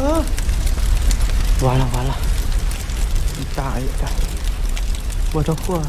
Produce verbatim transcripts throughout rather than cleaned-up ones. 啊！完了完了！你大爷的！我这货！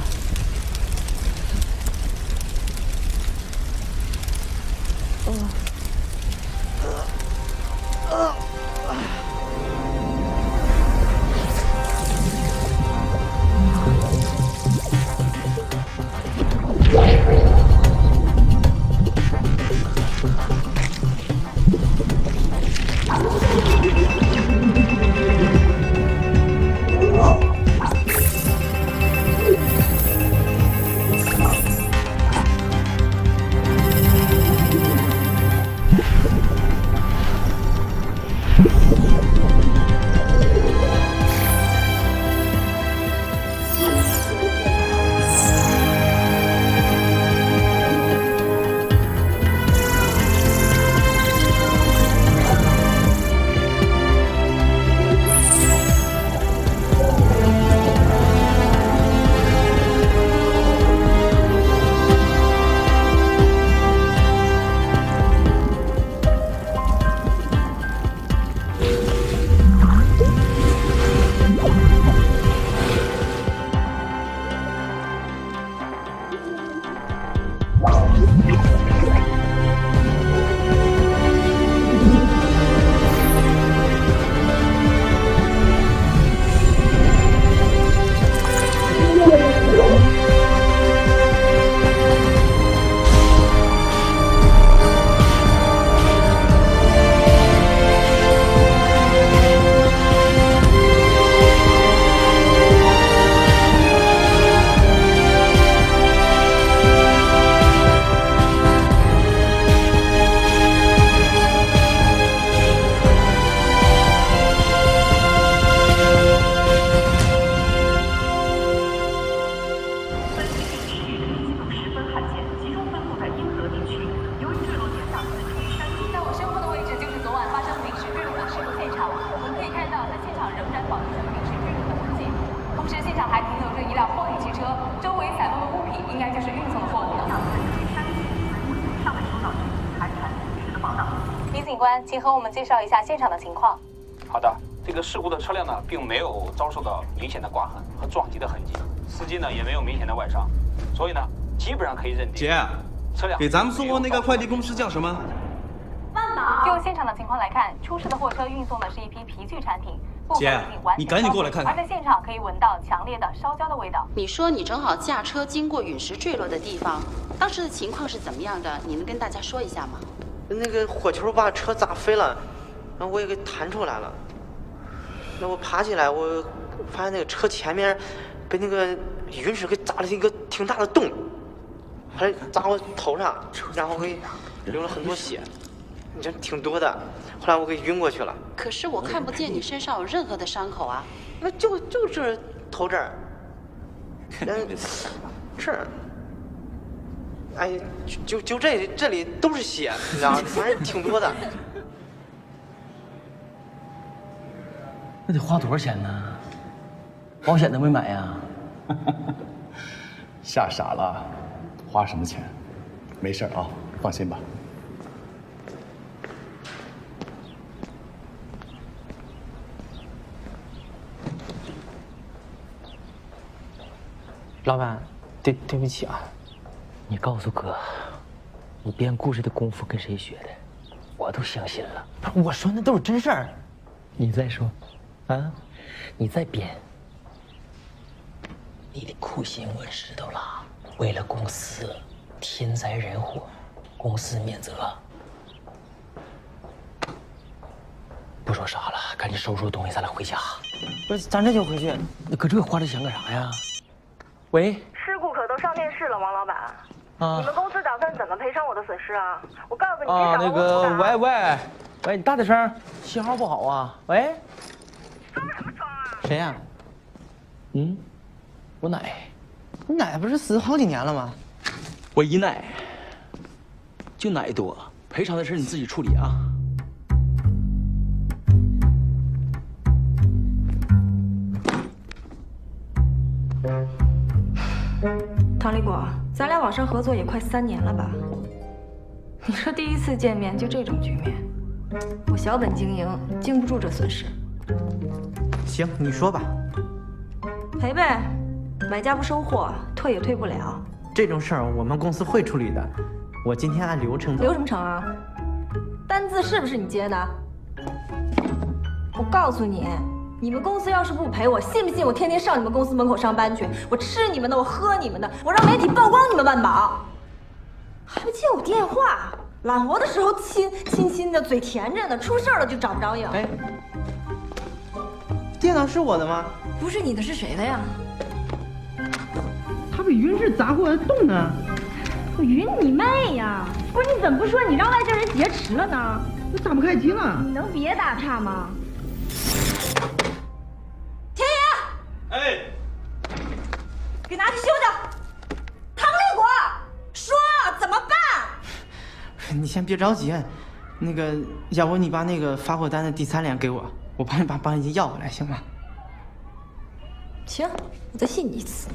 请和我们介绍一下现场的情况。好的，这个事故的车辆呢，并没有遭受到明显的刮痕和撞击的痕迹，司机呢也没有明显的外伤，所以呢，基本上可以认定。姐，车辆给咱们送过那个快递公司叫什么？万宝。就现场的情况来看，出事的货车运送的是一批皮具产品，部分已经完全。姐，你赶紧过来看看。而在现场可以闻到强烈的烧焦的味道。你说你正好驾车经过陨石坠落的地方，当时的情况是怎么样的？你能跟大家说一下吗？ 那个火球把车砸飞了，然后我也给弹出来了。那我爬起来，我发现那个车前面被那个陨石给砸了一个挺大的洞，还砸我头上，然后给流了很多血，这挺多的。后来我给晕过去了。可是我看不见你身上有任何的伤口啊！那就就是头这儿，嗯，这儿。 哎，就就这这里都是血，你知道吗？反正挺多的。那得花多少钱呢？保险都没买呀？吓傻了，花什么钱？没事啊，放心吧。老板，对对不起啊。 你告诉哥，你编故事的功夫跟谁学的？我都相信了。不是我说那都是真事儿。你再说，啊，你再编。你的苦心我知道了。为了公司，天灾人祸，公司免责。不说啥了，赶紧收拾东西，咱俩回家。不是，咱这就回去。那搁这花这钱干啥呀？喂。事故可都上电视了，王老板。 啊、你们公司打算怎么赔偿我的损失啊？我告诉你，啊，那个，喂喂喂，你大点声，信号不好啊！喂，装什么装啊？谁呀、啊？嗯，我奶，你奶不是死好几年了吗？我姨奶，就奶多，赔偿的事你自己处理啊。唐立果。 咱俩网上合作也快三年了吧？你说第一次见面就这种局面，我小本经营，经不住这损失。行，你说吧。赔呗，买家不收货，退也退不了。这种事儿我们公司会处理的。我今天按流程。流什么程啊？单子是不是你接的？我告诉你，你们公司要是不赔我，信不信我天天上你们公司门口上班去？我吃你们的，我喝你们的，我让媒体曝光你们万宝，还不接我电话。 揽活的时候亲亲亲的，嘴甜着呢，出事了就找不着影。哎，电脑是我的吗？不是你的，是谁的呀？他比云氏杂货还动呢！我晕你妹呀！不是你怎么不说你让外界人劫持了呢？我打不开机了。你能别打岔吗？田野，哎，给拿去修修。唐立国，说怎么办？ 你先别着急，那个，要不你把那个发货单的第三联给我，我帮你把保险金要回来，行吗？行，我再信你一次。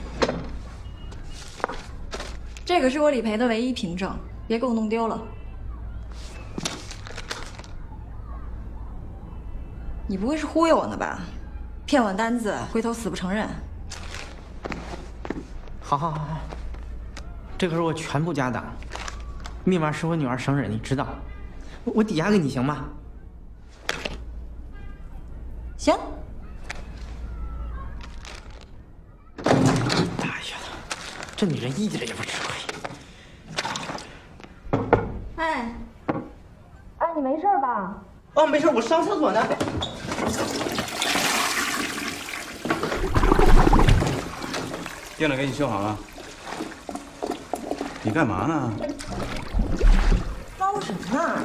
这可是我理赔的唯一凭证，别给我弄丢了。你不会是忽悠我呢吧？骗我单子，回头死不承认。好好好好，这可是我全部家当。 密码是我女儿生日，你知道，我我抵押给你行吗？行。大爷的，这女人一点也不吃亏。哎，哎，你没事吧？哦，没事，我上厕所呢。电脑给你修好了，你干嘛呢？ 什么啊？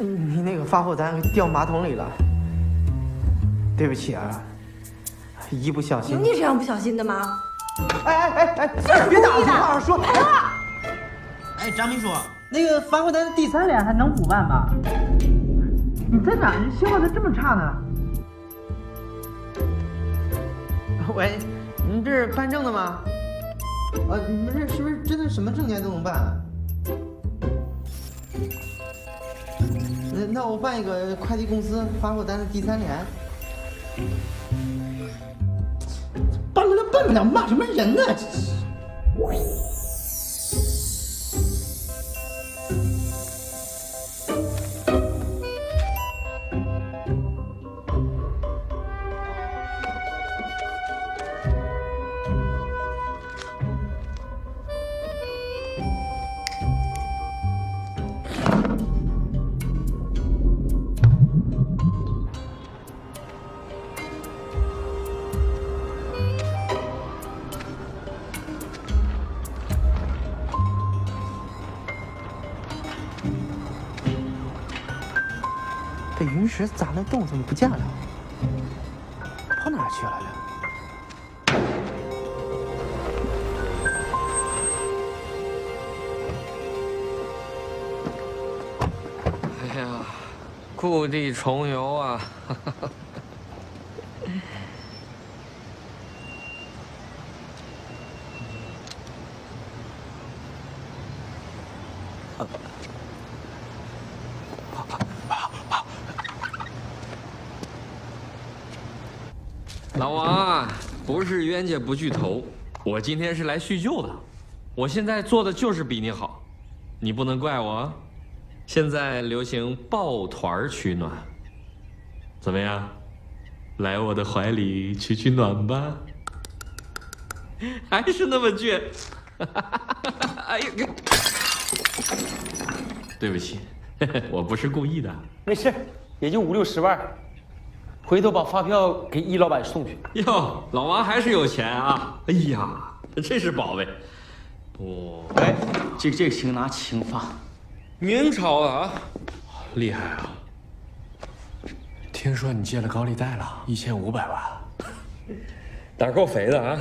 你那个发货单掉马桶里了，对不起啊，一不小心。你这样不小心的吗？哎哎哎哎，就是别打了，好好说。赔了。哎，张秘书，那个发货单的第三联还能补办吗？你在哪儿消化的这么差呢？喂，你这是办证的吗？ 啊，你们这是不是真的什么证件都能办啊？那那我办一个快递公司发货单的第三联。办不了，办不了，骂什么人呢？这是。云石咋那动怎么不见了？跑哪去了？哎呀，故地重游啊！呵呵啊 老王啊，不是冤家不聚头，我今天是来叙旧的。我现在做的就是比你好，你不能怪我啊。现在流行抱团取暖，怎么样？来我的怀里取取暖吧，还是那么倔。哎呦，对不起，我不是故意的。没事，也就五六十万。 回头把发票给易老板送去。哟，老王还是有钱啊！哎呀，这是宝贝。哦，哎，这个、这个请拿请发。明朝的啊，厉害啊！听说你借了高利贷了，一千五百万，胆儿够肥的啊！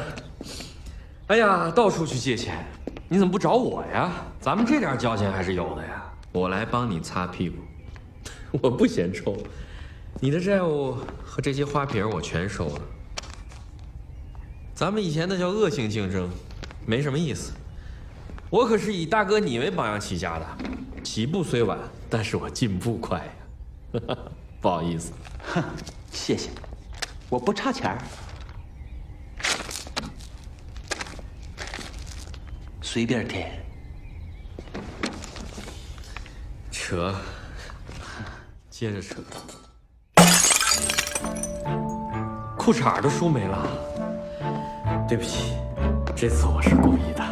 哎呀，到处去借钱，你怎么不找我呀？咱们这点交情还是有的呀。我来帮你擦屁股，我不嫌臭。 你的债务和这些花瓶我全收了。咱们以前那叫恶性竞争，没什么意思。我可是以大哥你为榜样起家的，起步虽晚，但是我进步快呀。不好意思，哼，谢谢，我不差钱儿。随便填。扯，接着扯。 裤衩都输没了，对不起，这次我是故意的。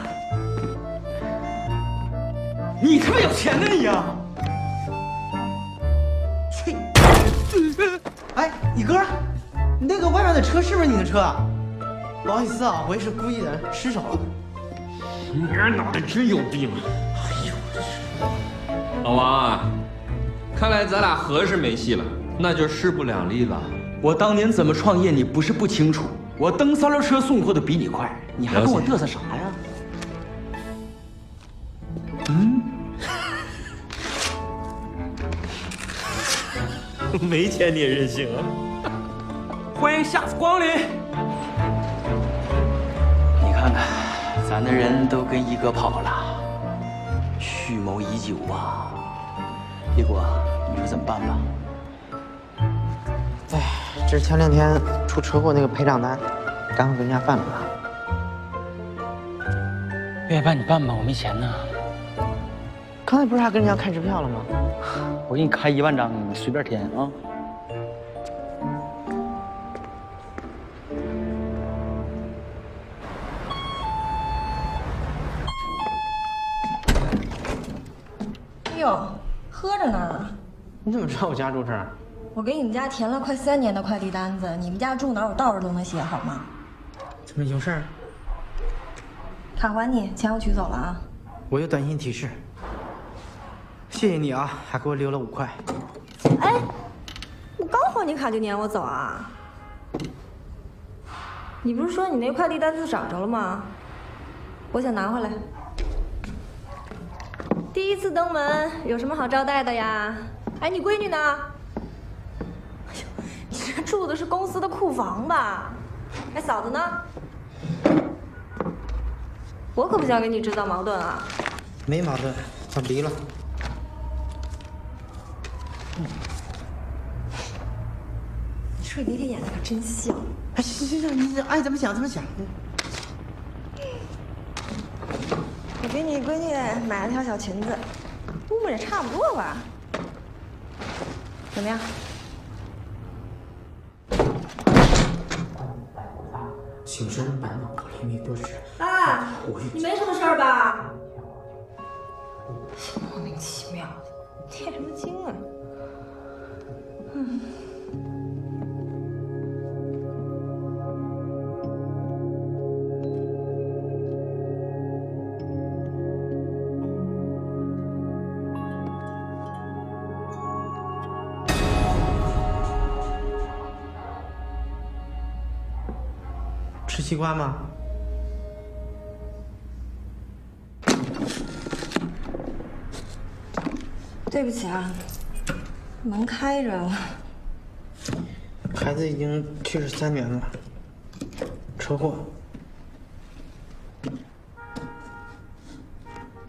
你他妈有钱呢你呀！去！哎，你哥，你那个外面的车是不是你的车？不好意思啊，我也是故意的，失手了。你这脑袋真有病！哎呦我去！老王啊，看来咱俩合是没戏了，那就势不两立了。 我当年怎么创业，你不是不清楚。我蹬三轮车送货的比你快，你还跟我嘚瑟啥呀？嗯，没钱你也任性啊！欢迎下次光临。你看看，咱的人都跟一哥跑了，蓄谋已久啊！一果，你说怎么办吧？ 哎，这是前两天出车祸那个赔偿单，赶快给人家办了吧。愿意办你办吧，我没钱呢。刚才不是还跟人家开支票了吗？我给你开一万张，你随便填啊。哎呦，喝着呢。你怎么知道我家住这儿？ 我给你们家填了快三年的快递单子，你们家住哪我到处都能写，好吗？怎么有事儿？卡还你，钱我取走了啊！我有短信提示，谢谢你啊，还给我留了五块。哎，我刚还你卡就撵我走啊？你不是说你那快递单子找着了吗？我想拿回来。第一次登门有什么好招待的呀？哎，你闺女呢？ 住的是公司的库房吧？哎，嫂子呢？我可不想给你制造矛盾啊！没矛盾，我离了。嗯、你说你那天演的可真像。哎，行行行，你爱怎么想怎么想。我给你闺女买了条小裙子，估摸着差不多吧？怎么样？ 请身白马玻璃米多士。哎，你没什么事儿吧？莫名其妙的，念什么经啊？嗯。吃西瓜吗？对不起啊，门开着了。孩子已经去世三年了，车祸。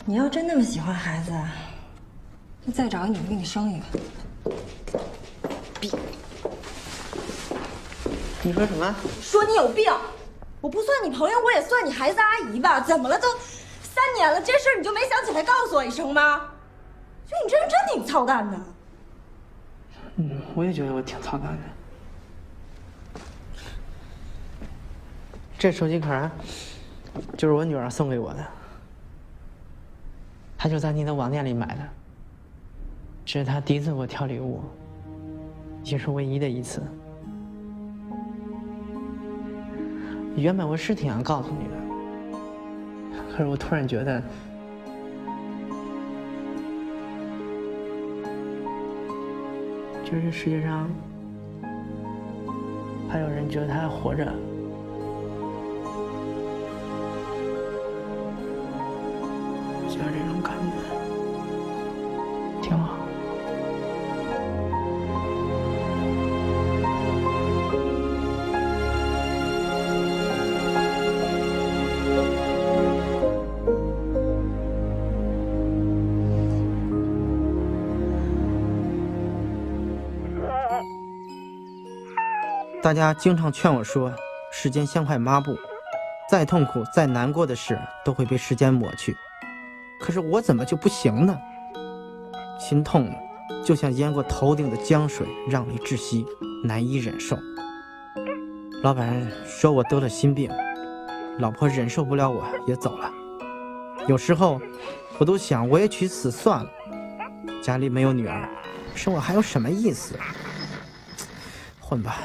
你要真那么喜欢孩子，就再找个女的给你生一个。病。你说什么？说你有病。 我不算你朋友，我也算你孩子阿姨吧？怎么了？都三年了，这事儿你就没想起来告诉我一声吗？所以你这人真挺操蛋的。嗯，我也觉得我挺操蛋的。这手机壳就是我女儿送给我的，她就在你的网店里买的。这是她第一次给我挑礼物，也是唯一的一次。 原本我是挺想告诉你的，可是我突然觉得，就是世界上还有人觉得他还活着。我觉得这种感觉挺好。大家经常劝我说，时间像块抹布，再痛苦、再难过的事都会被时间抹去。可是我怎么就不行呢？心痛了，就像淹过头顶的江水，让你窒息，难以忍受。老板说我得了心病，老婆忍受不了我也走了。有时候我都想，我也去死算了。家里没有女儿，生我还有什么意思？混吧。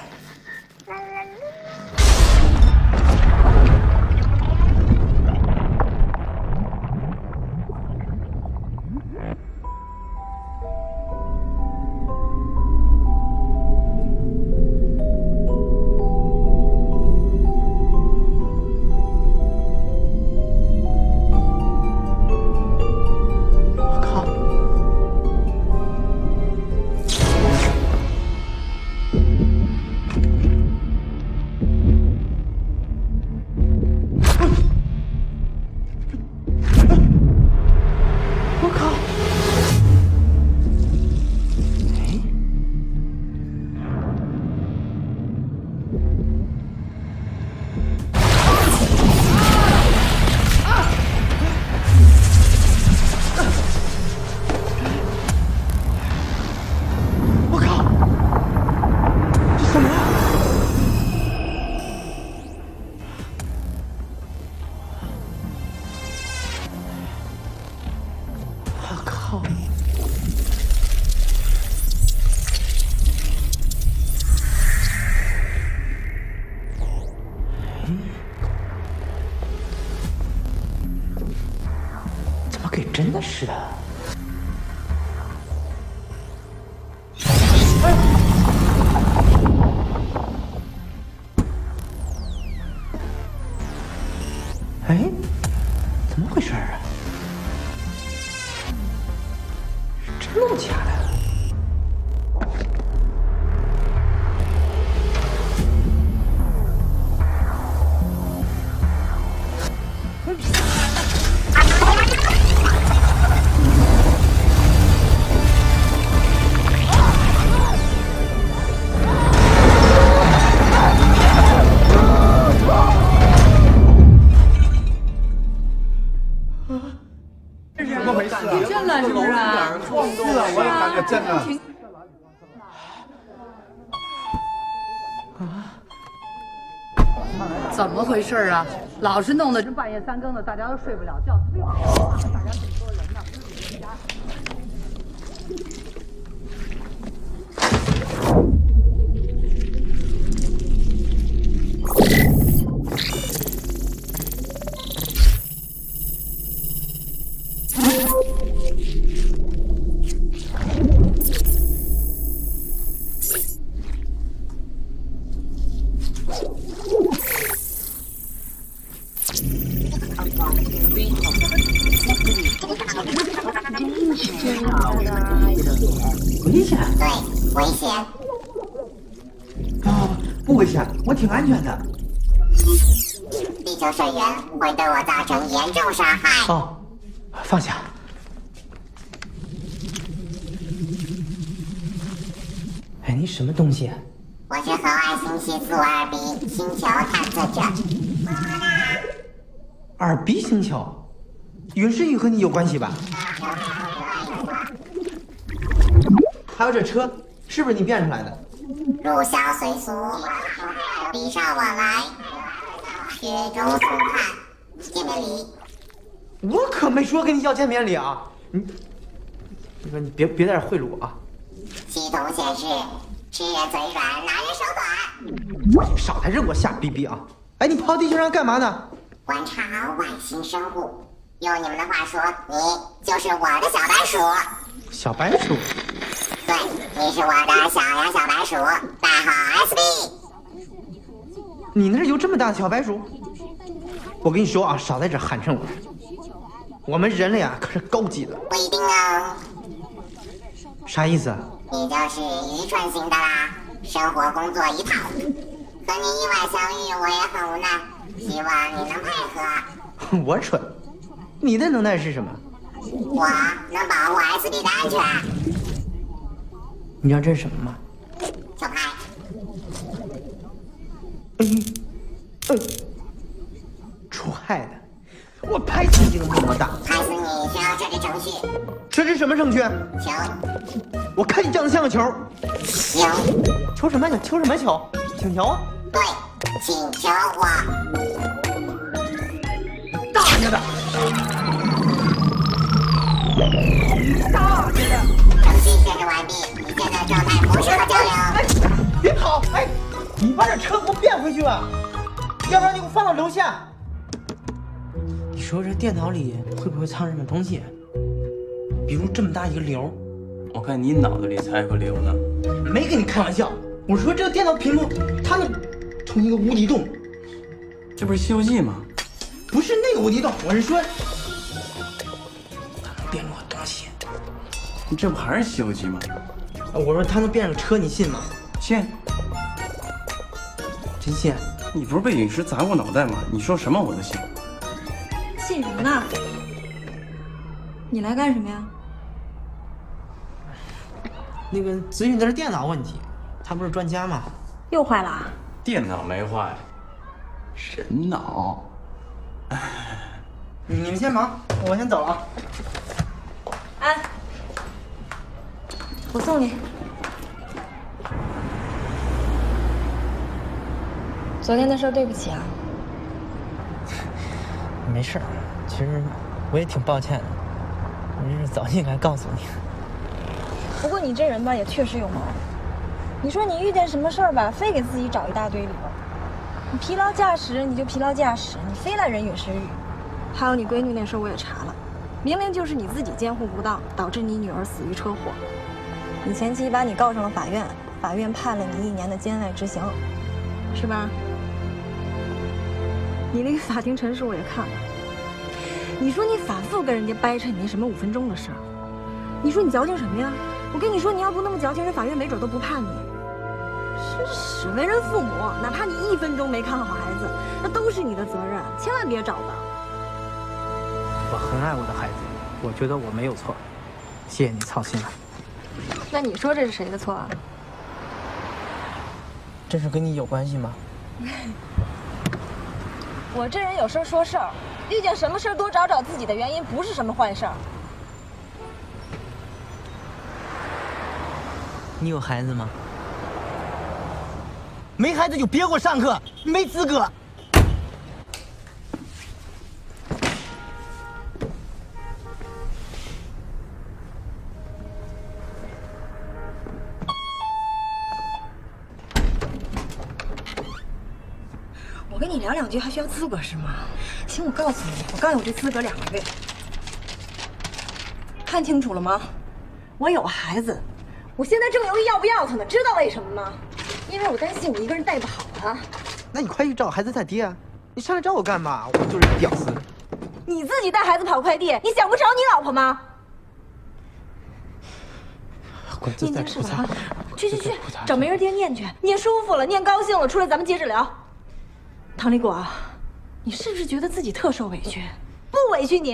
是的。哎、哎，怎么回事啊？真的假的？ 真的啊？怎么回事啊？老是弄得这半夜三更的，大家都睡不了觉。大家这么多人呢，自己家。挺安全的。地球瘆人会对我造成严重伤害。哦，放下。哎，你什么东西啊？我是河外星系苏二 B 星球探测者。二 B 星球，陨石雨和你有关系吧？还有这车，是不是你变出来的？入乡随俗。 礼尚往来，雪中送炭，见面礼。我可没说跟你要见面礼啊！你，你说你别别在这贿赂我啊！系统显示，吃人嘴软，拿人手短。少来扔我瞎逼逼啊！哎，你跑地球上干嘛呢？观察外星生物。用你们的话说，你就是我的小白鼠。小白鼠？对，你是我的小羊小白鼠，代号 S B。 你那儿有这么大的小白鼠？我跟你说啊，少在这寒碜我！我们人类啊可是高级的。不一定啊。啥意思啊？你就是愚蠢型的啦，生活工作一套。和你意外相遇，我也很无奈，希望你能配合。我蠢？你的能耐是什么？我能保护 S B 的安全。你知道这是什么吗？小白。嗯嗯，除害的，我拍死你这个么么哒！拍死你！先要设置程序。设置什么程序？球。我看你长得像个球。球。球什么球？球什么球？请求啊！对，请求我。大着的。大着的。程序设置完毕，你现在状态不适合交流。哎，别跑！哎。 你把这车给我变回去吧，要不然你给我放到楼下。你说这电脑里会不会藏什么东西？比如这么大一个瘤。我看你脑子里才有个瘤呢。没跟你开玩笑，我说这个电脑屏幕它能从一个无底洞。这不是《西游记》吗？不是那个无底洞，我是说它能变出个东西。你这不还是《西游记》吗？我说它能变成车，你信吗？信。 真信？你不是被陨石砸过脑袋吗？你说什么我都信。信什么呢？你来干什么呀？那个咨询的是电脑问题，他不是专家吗？又坏了？电脑没坏，人脑。你们先忙，我先走了啊。哎，我送你。 昨天的事儿，对不起啊。没事儿，其实我也挺抱歉的，我这是早就应该告诉你。不过你这人吧，也确实有毛病。你说你遇见什么事儿吧，非给自己找一大堆理由。你疲劳驾驶，你就疲劳驾驶，你非赖人云是雨。还有你闺女那事儿，我也查了，明明就是你自己监护不当，导致你女儿死于车祸。你前妻把你告上了法院，法院判了你一年的监外执行，是吧？ 你那个法庭陈述我也看了，你说你反复跟人家掰扯你那什么五分钟的事儿，你说你矫情什么呀？我跟你说，你要不那么矫情，人法院没准都不判你。真是为人父母，哪怕你一分钟没看好孩子，那都是你的责任，千万别找吧。我很爱我的孩子，我觉得我没有错，谢谢你操心了。那你说这是谁的错啊？这是跟你有关系吗？我这人有事儿说事儿，遇见什么事儿多找找自己的原因，不是什么坏事儿。你有孩子吗？没孩子就别给我上课，你没资格。聊两句还需要资格是吗？行，我告诉你，我告诉你，我这资格两个月。看清楚了吗？我有孩子，我现在正犹豫要不要他呢。知道为什么吗？因为我担心我一个人带不好他。那你快去找孩子他爹啊！你上来找我干嘛？我就是屌丝。你自己带孩子跑快递，你想不着你老婆吗？念经是吧？去去去，找梅儿爹念去，念舒服了，念高兴了，出来咱们接着聊。 唐立果，你是不是觉得自己特受委屈？不委屈你，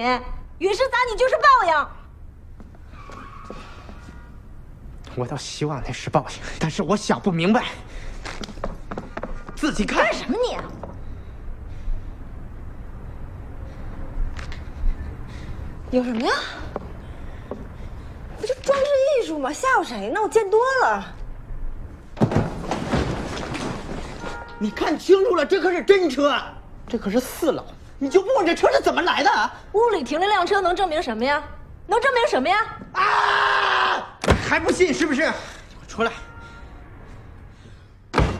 陨石砸你就是报应。我倒希望那是报应，但是我想不明白。自己看。干什么你？有什么呀？不就装饰艺术吗？吓唬谁呢？我见多了。 你看清楚了，这可是真车，这可是四楼。你就不问这车是怎么来的？屋里停了辆车，能证明什么呀？能证明什么呀？啊！还不信是不是？出来！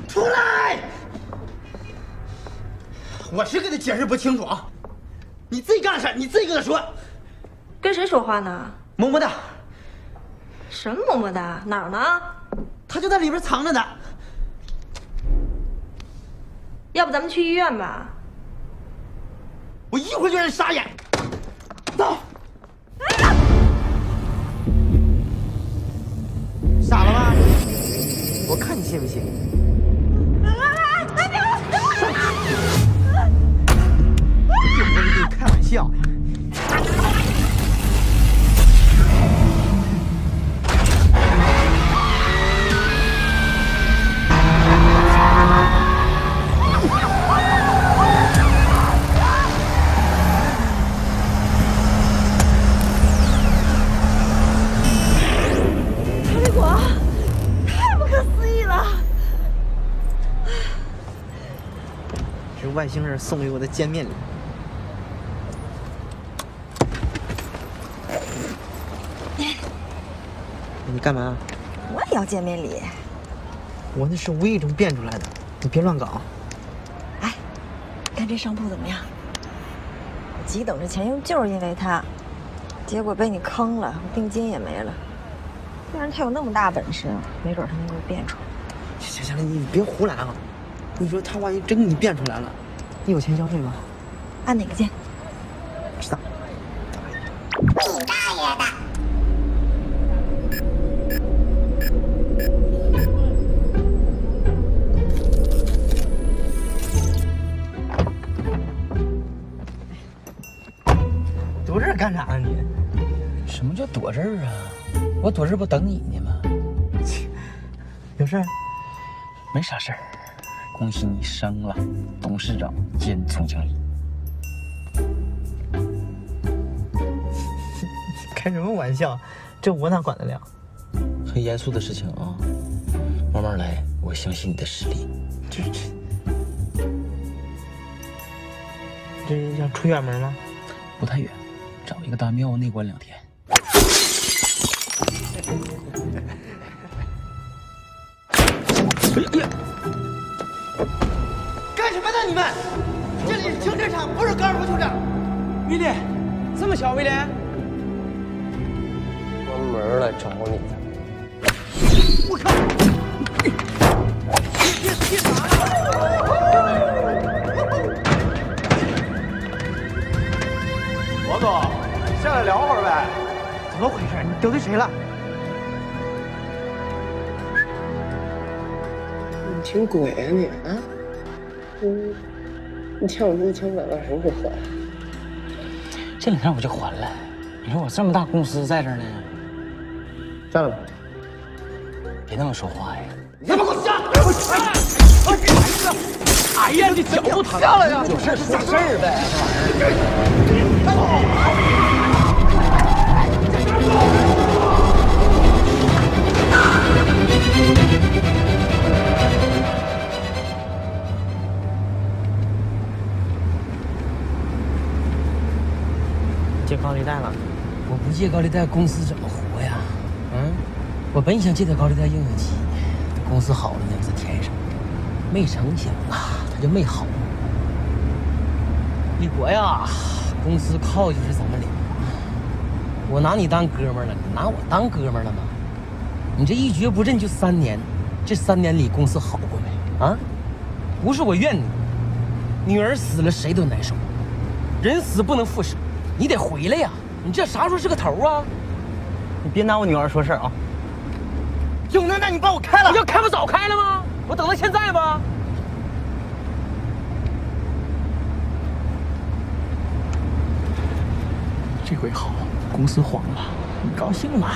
出来！我是跟他解释不清楚啊！你自己干事，你自己跟他说。跟谁说话呢？么么哒。什么么么哒？哪儿呢？他就在里边藏着呢。 要不咱们去医院吧？我一会儿就让你傻眼。走。啊、傻了吧？我看你信不信。来来来，别别别！上去！又不是跟你开玩笑呀。啊个外星人送给我的煎面里。你干嘛？我也要见面礼。我那是无意中变出来的，你别乱搞。哎，看这商铺怎么样？我急等着钱用，就是因为他，结果被你坑了，我定金也没了。既然他有那么大本事，没准他能给我变出来。行行行，你别胡来啊！你说他万一真给你变出来了，你有钱交税吗？按哪个键？不知道。你大爷的！ 躲这儿干啥啊你？什么叫躲这儿啊？我躲这儿不等你呢吗？有事儿？没啥事儿。恭喜你升了董事长兼总经理。开什么玩笑？这我哪管得了？很严肃的事情啊，慢慢来，我相信你的实力。这这，这要出远门吗？不太远。 找一个大庙内观两天。哎呀！干什么呢你们？这里是停车场，不是高尔夫球场。威廉，这么巧，威廉。关门来找你的。我靠！别别别！王总。 下来聊会儿呗，怎么回事？你得罪谁了？你挺鬼啊你啊！嗯，你欠我一千百万什么时候还？这两天我就还了。你说我这么大公司在这儿呢，站了，别那么说话呀！你他妈给我下来！哎呀，你脚不疼？下来呀！有事说事儿呗。 借高利贷了？我不借高利贷，公司怎么活呀？嗯，我本想借点高利贷应应急，公司好了呢，再填上。没成想啊，他就没好。李国呀，公司靠就是咱们俩。 我拿你当哥们儿了，你拿我当哥们儿了吗？你这一蹶不振就三年，这三年里公司好过没？啊，不是我怨你，女儿死了谁都难受，人死不能复生，你得回来呀！你这啥时候是个头啊？你别拿我女儿说事儿啊！有能耐你把我开了！你要开我早开了吗？我等到现在吗？ 这回好，公司黄了，你高兴吗？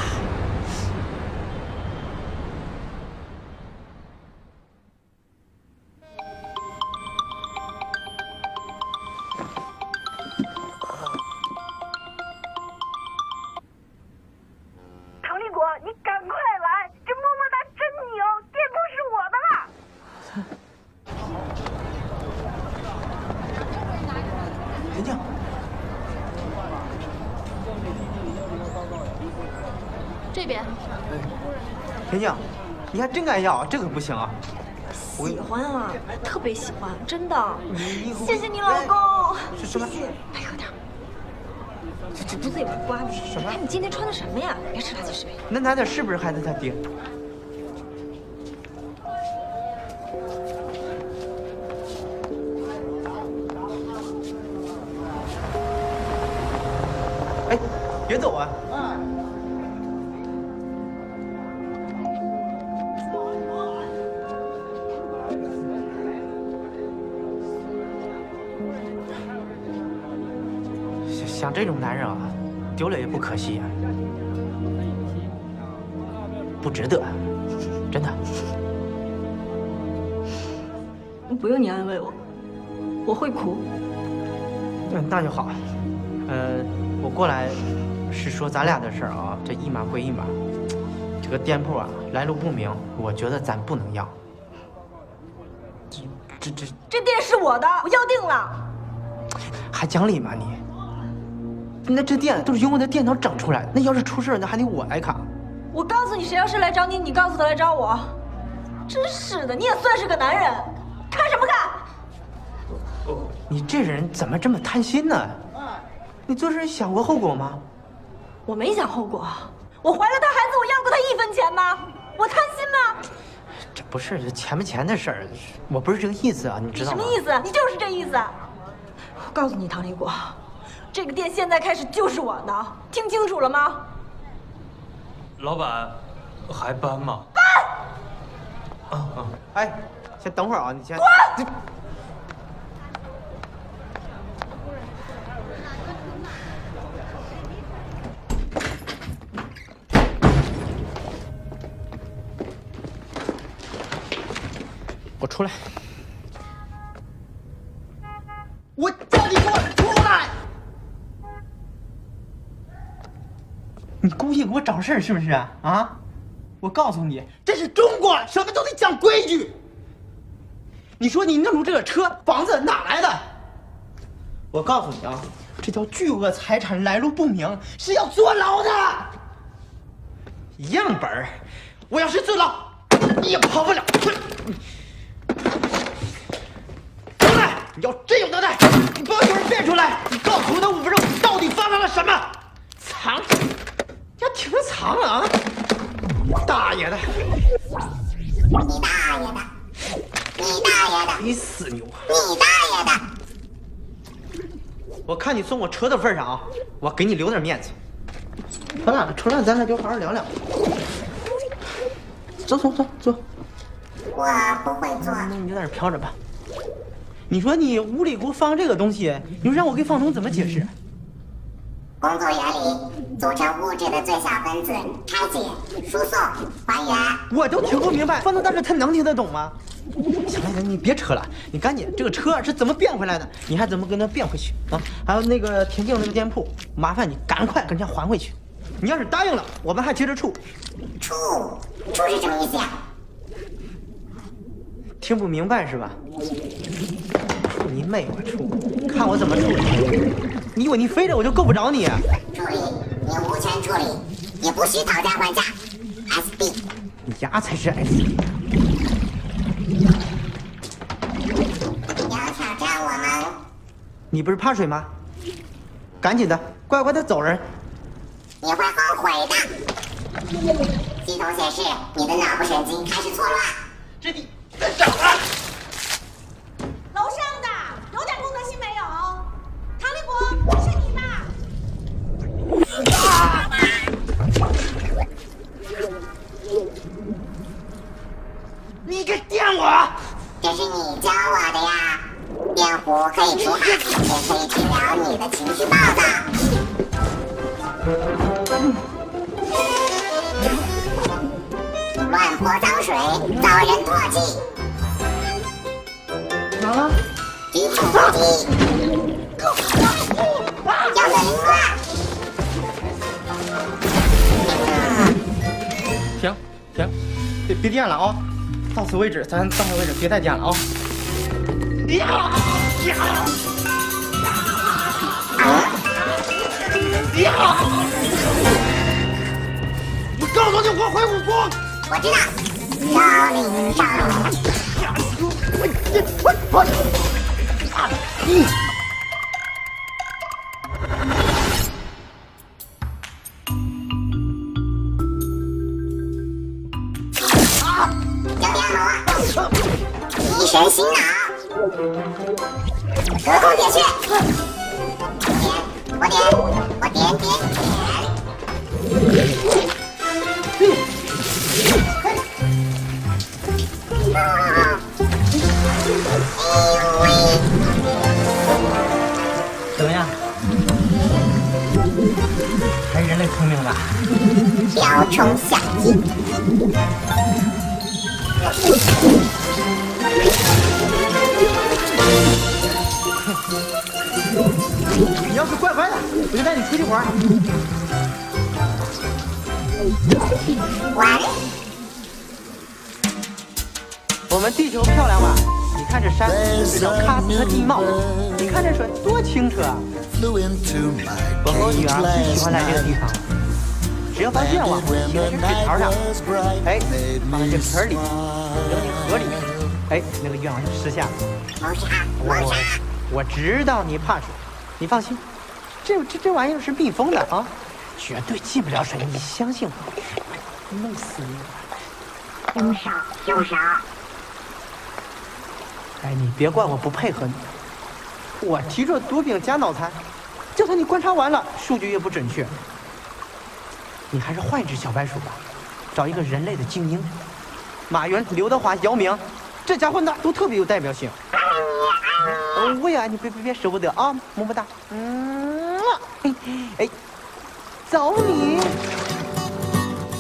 唐立国，你赶快来！这么么哒真牛，店铺是我的了。别叫。 这边，田静，你还真敢要，这可不行啊！喜欢啊，特别喜欢，真的。谢谢你老公，谢谢。来喝点。这犊子也不刮你。什么？看你今天穿的什么呀？别吃垃圾食品。那奶点是不是孩子他爹？哎，别走啊！嗯。 像这种男人啊，丢了也不可惜啊，不值得，真的。不用你安慰我，我会哭。嗯，那就好。呃，我过来是说咱俩的事儿啊，这一码归一码。这个店铺啊，来路不明，我觉得咱不能要。这这这店是我的，我要定了。还讲理吗你？那这店都是因为在殿堂整出来的，那要是出事那还得我来扛。我告诉你，谁要是来找你，你告诉他来找我。真是的，你也算是个男人，看什么看？你这人怎么这么贪心呢？你做事想过后果吗？我没想后果。 我怀了他孩子，我要过他一分钱吗？我贪心吗？这不是钱不钱的事儿，我不是这个意思啊，你知道吗？什么意思？你就是这意思。我告诉你，唐立国，这个店现在开始就是我的，听清楚了吗？老板，还搬吗？搬。啊啊！哎，先等会儿啊，你先滚。 我出来！我叫你给我出来！你故意给我找事儿是不是啊？啊！我告诉你，这是中国，什么都得讲规矩。你说你弄出这个车、房子哪来的？我告诉你啊，这叫巨额财产来路不明，是要坐牢的。一样本儿，我要是坐牢，你也跑不了。 你要真有脑袋，你把我有人变出来！你告诉我那五分钟到底发生了什么？藏，要挺能藏啊！大爷的！你大爷的！你大爷的！你死牛！你大爷的！我看你送我车的份上啊，我给你留点面子。咱俩出来，咱俩就好好聊聊。走走走走。我不会坐。那你就在这飘着吧。 你说你无理给我放这个东西，你说让我给房东怎么解释？工作原理：组成物质的最小分子，拆解、输送、还原。我都听不明白，房东大哥他能听得懂吗？行了，你别扯了，你赶紧，这个车是怎么变回来的？你还怎么跟他变回去啊？还有那个田静那个店铺，麻烦你赶快跟人家还回去。你要是答应了，我们还接着处。处处是什么意思呀？听不明白是吧？ 你妹我处，看我怎么处理！你以为你飞着我就够不着你？处理你无权处理，也不许讨价还价。S B， 你丫才是 S B。要挑战我吗？你不是怕水吗？赶紧的，乖乖的走人。你会后悔的。系统显示你的脑部神经开始错乱。这你在找啊！ 你敢电我？这是你教我的呀！电弧可以除汗，也可以治疗你的情绪暴躁。乱泼脏水，遭人唾弃。啊！举起攻击，要的凌乱。 停停，别别电了啊！到此为止，咱到此为止，别再电了啊！呀呀呀！我告诉你，我会武功。我知道，少林少林。神醒脑，隔空点穴，点我点我点点点，怎么样？还是人类聪明吧？瓢虫小鸡。 你要是乖乖的，我就带你出去玩。玩。我们地球漂亮吧？你看。看这山，这叫喀斯特地貌。你看这水多清澈啊！我和我女儿最喜欢来这个地方，只要发现我，停在这水槽上，哎，放在这个盆里，扔进河里，哎，那个愿望就实现了。我我知道你怕水，你放心，这这这玩意儿是避风的啊，绝对进不了水，你相信我，弄死你！凶手，凶手！ 哎，你别怪我不配合你。我提着毒饼加脑残，就算你观察完了，数据越不准确。你还是换一只小白鼠吧，找一个人类的精英，马云、刘德华、姚明，这家伙那都特别有代表性。哦，我也爱你，别别别，舍不得啊，么么哒。嗯，哎，走你，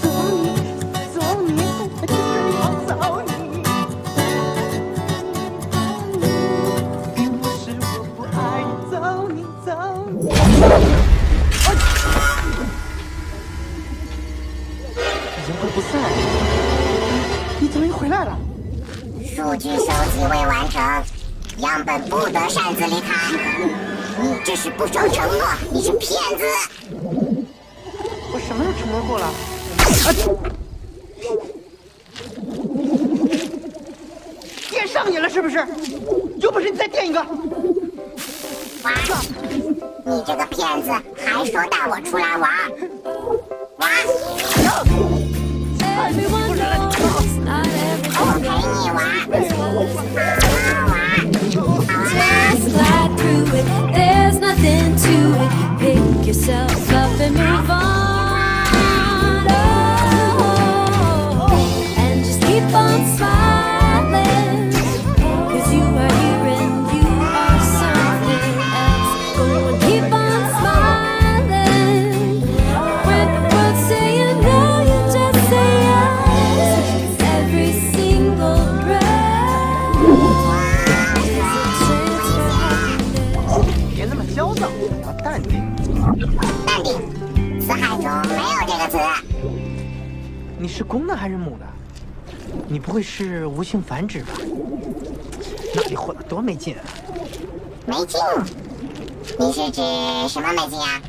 走你，走你，就是我走你。 已经快不散了，你怎么又回来了？数据收集未完成，样本不得擅自离开。你这是不守承诺，你是骗子！我什么时候承诺过了？电上瘾了是不是？有本事你再电一个！ 你这个骗子，还说带我出来玩儿！玩我陪你玩，好玩，好玩。 你是公的还是母的？你不会是无性繁殖吧？那你混得多没劲啊！没劲？你是指什么没劲呀？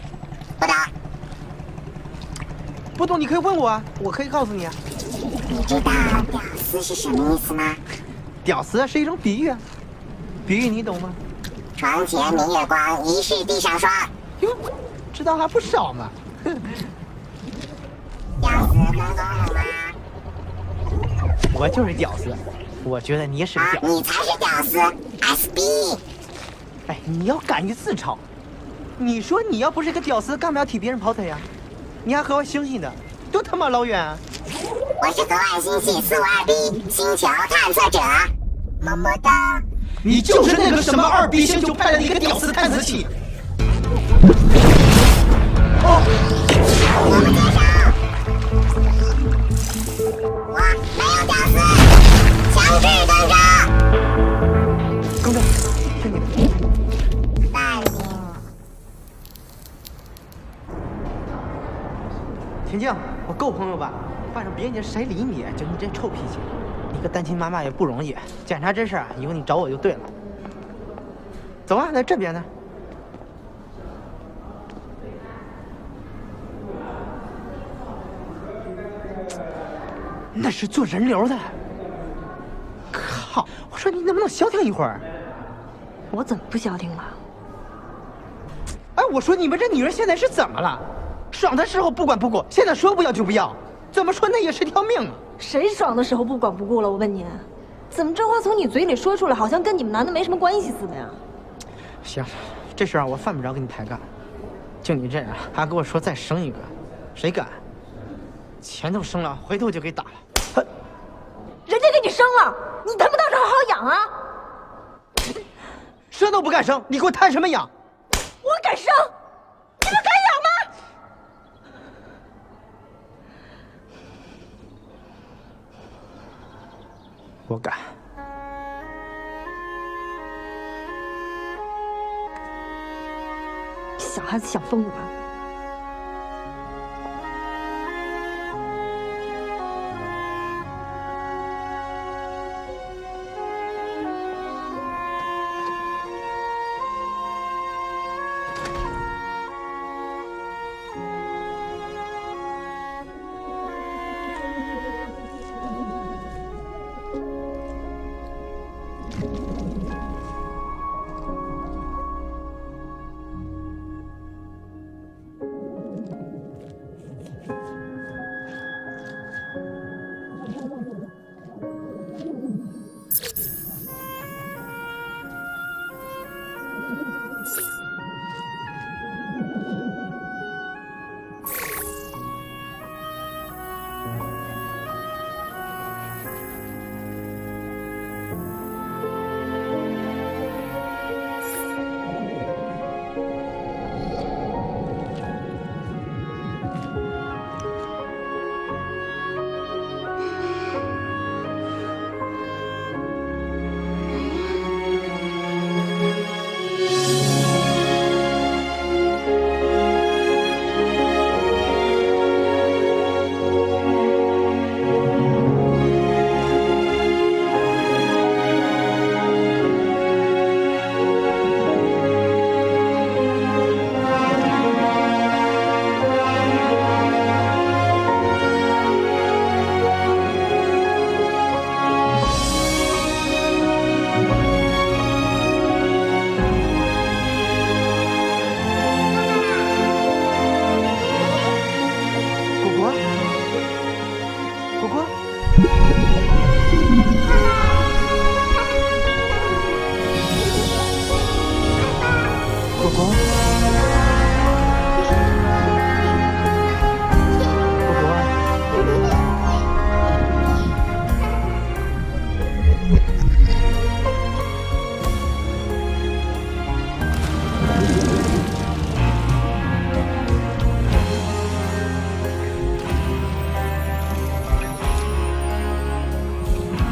不懂。不懂你可以问我啊，我可以告诉你啊。你知道“屌丝”是什么意思吗？屌丝是一种比喻啊，比喻你懂吗？床前明月光，疑是地上霜。哟，知道还不少嘛。屌丝能懂我吗？我就是屌丝，我觉得你也是屌丝。啊、你才是屌丝 ，S B。哎，你要敢于自嘲。你说你要不是个屌丝，干嘛要替别人跑腿呀、啊？你还和我星星的，都他妈老远啊！我是河外星系四五二 B 星球探测者，么么哒。你就是那个什么二 B 星球派来的一个屌丝探测器。哦，我们介绍。 我没有屌丝，强制跟着。跟着，听你的。带你。田静，我够朋友吧？换上别人家谁理你？就你这臭脾气，你个单亲妈妈也不容易。检查这事啊，以后你找我就对了。走啊，在这边呢。 那是做人流的，靠！我说你能不能消停一会儿？我怎么不消停了？哎，我说你们这女人现在是怎么了？爽的时候不管不顾，现在说不要就不要，怎么说那也是条命啊！谁爽的时候不管不顾了？我问你，怎么这话从你嘴里说出来，好像跟你们男的没什么关系似的呀？行，这事儿我犯不着跟你抬杠，就你这样还跟我说再生一个，谁敢？前头生了，回头就给打了。 人家给你生了，你他妈倒是好好养啊！生都不敢生，你给我谈什么养？我敢生，你们敢养吗？我敢。小孩子想疯了吧？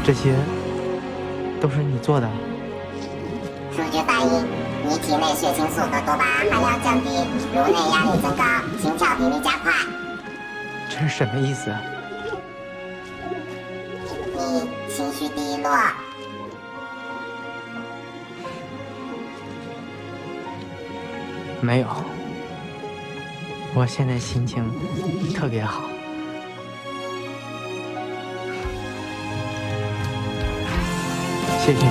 这些都是你做的？数据反映，你体内血清素和多巴胺含量降低，颅内压力增高，心跳比例加快。这是什么意思？你情绪低落。没有，我现在心情特别好。 谢谢你。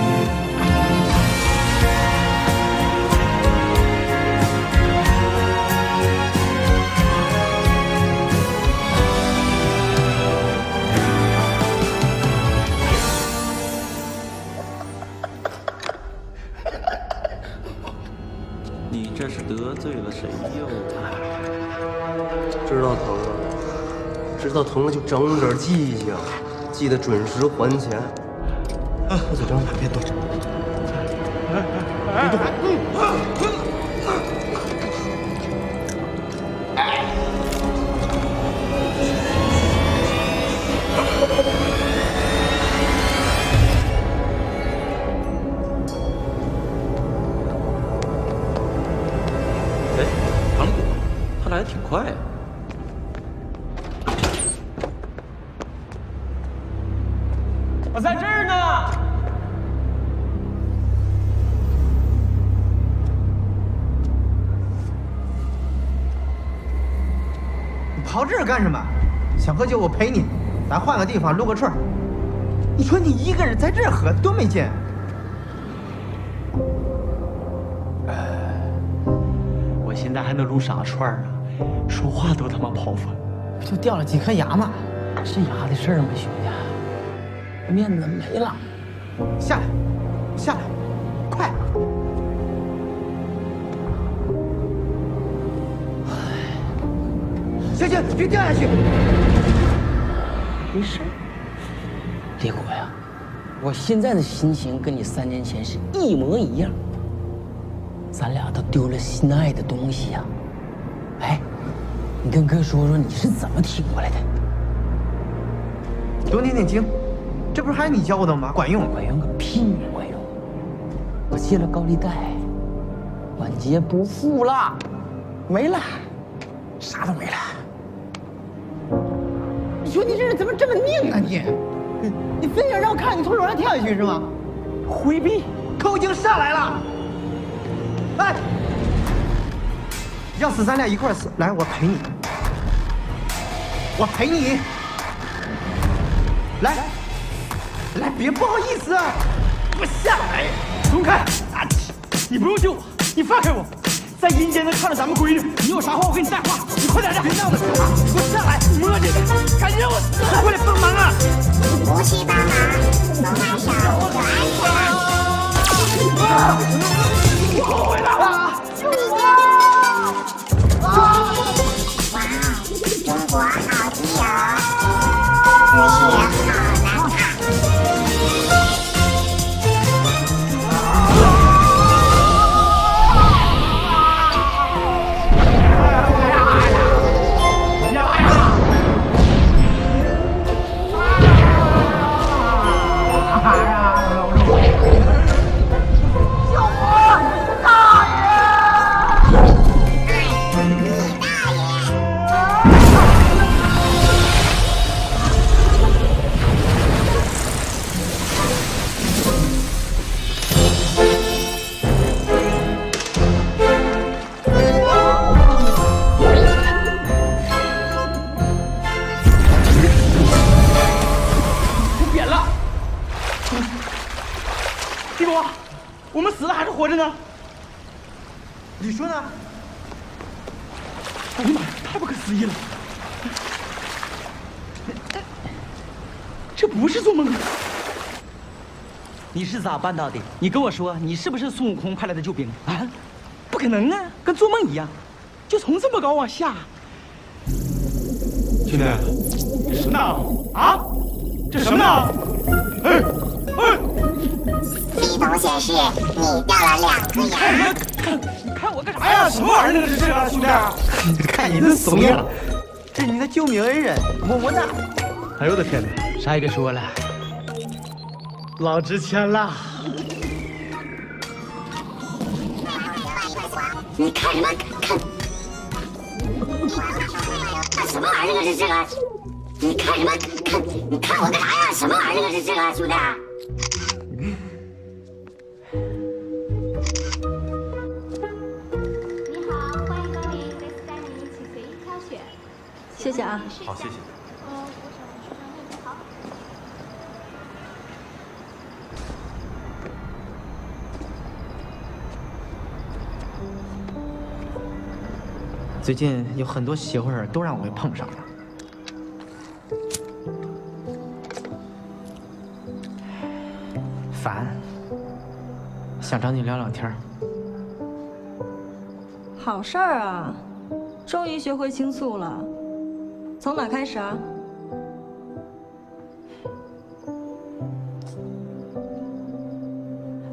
你这是得罪了谁又？知道疼了，知道疼了就整点记性，记得准时还钱。 不走张了，别动！别动！哎，糖果，他来的挺快呀。 干什么？想喝酒我陪你，咱换个地方撸个串。你说你一个人在这儿喝多没劲！哎，我现在还能撸啥串啊？说话都他妈跑反，不就掉了几颗牙吗？是牙的事儿吗，兄弟？面子没了，下来，下来，快！ 行行，别掉下去。没事。李果呀，我现在的心情跟你三年前是一模一样。咱俩都丢了心爱的东西呀。哎，你跟哥说说你是怎么挺过来的？多念念经，这不是还是你教我的吗？管用。管用个屁！管用。我借了高利贷，晚节不复了，没了，啥都没了。 兄弟，这人怎么这么拧啊你？你非想让我看你从楼上跳下去是吗？回避，可我已经上来了。哎，要死咱俩一块死！来，我陪你，我陪你。来，来，别不好意思，我下来，松开！啊，你不用救我，你放开我。 在阴间能看着咱们闺女，你有啥话我给你带话，你快点的，别闹了，给我下来，摸你，赶紧让我，快来帮忙啊！不去帮忙，松开手，我安全。你后悔了啊！救我！啊！哇，中国好基友，日夜好。 咋办到的？你跟我说，你是不是孙悟空派来的救兵啊？不可能啊，跟做梦一样，就从这么高往下。兄弟，这什么啊？这什么？哎哎！系统显示你掉了两颗牙。你看我干啥呀？什么玩意儿？这是啊，兄弟！看你那怂样，这是你的救命恩人，么么哒！哎呦我的天哪！啥也别说了。老值钱了。你看什么看？看什么玩意儿？这是这个？你看什么看？你看我干啥呀？什么玩意儿？这是这个兄弟？ 谢谢啊，好，谢谢。最近有很多邪乎事儿都让我给碰上了。烦，想找你聊聊天儿。好事儿啊，终于学会倾诉了。 从哪开始啊？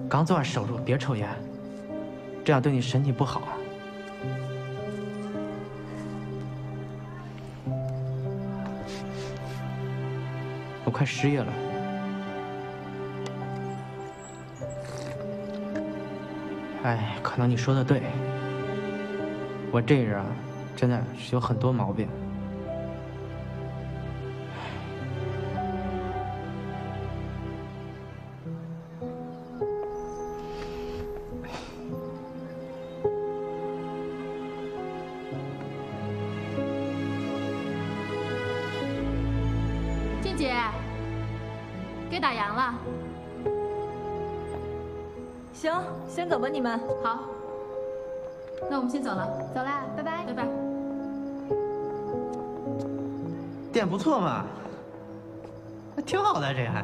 刚做完手术，别抽烟，这样对你身体不好啊。我快失业了，哎，可能你说的对，我这人啊，真的是有很多毛病。 先走吧，你们好。那我们先走了，走啦，拜拜，拜拜。店不错嘛，挺好的，这还。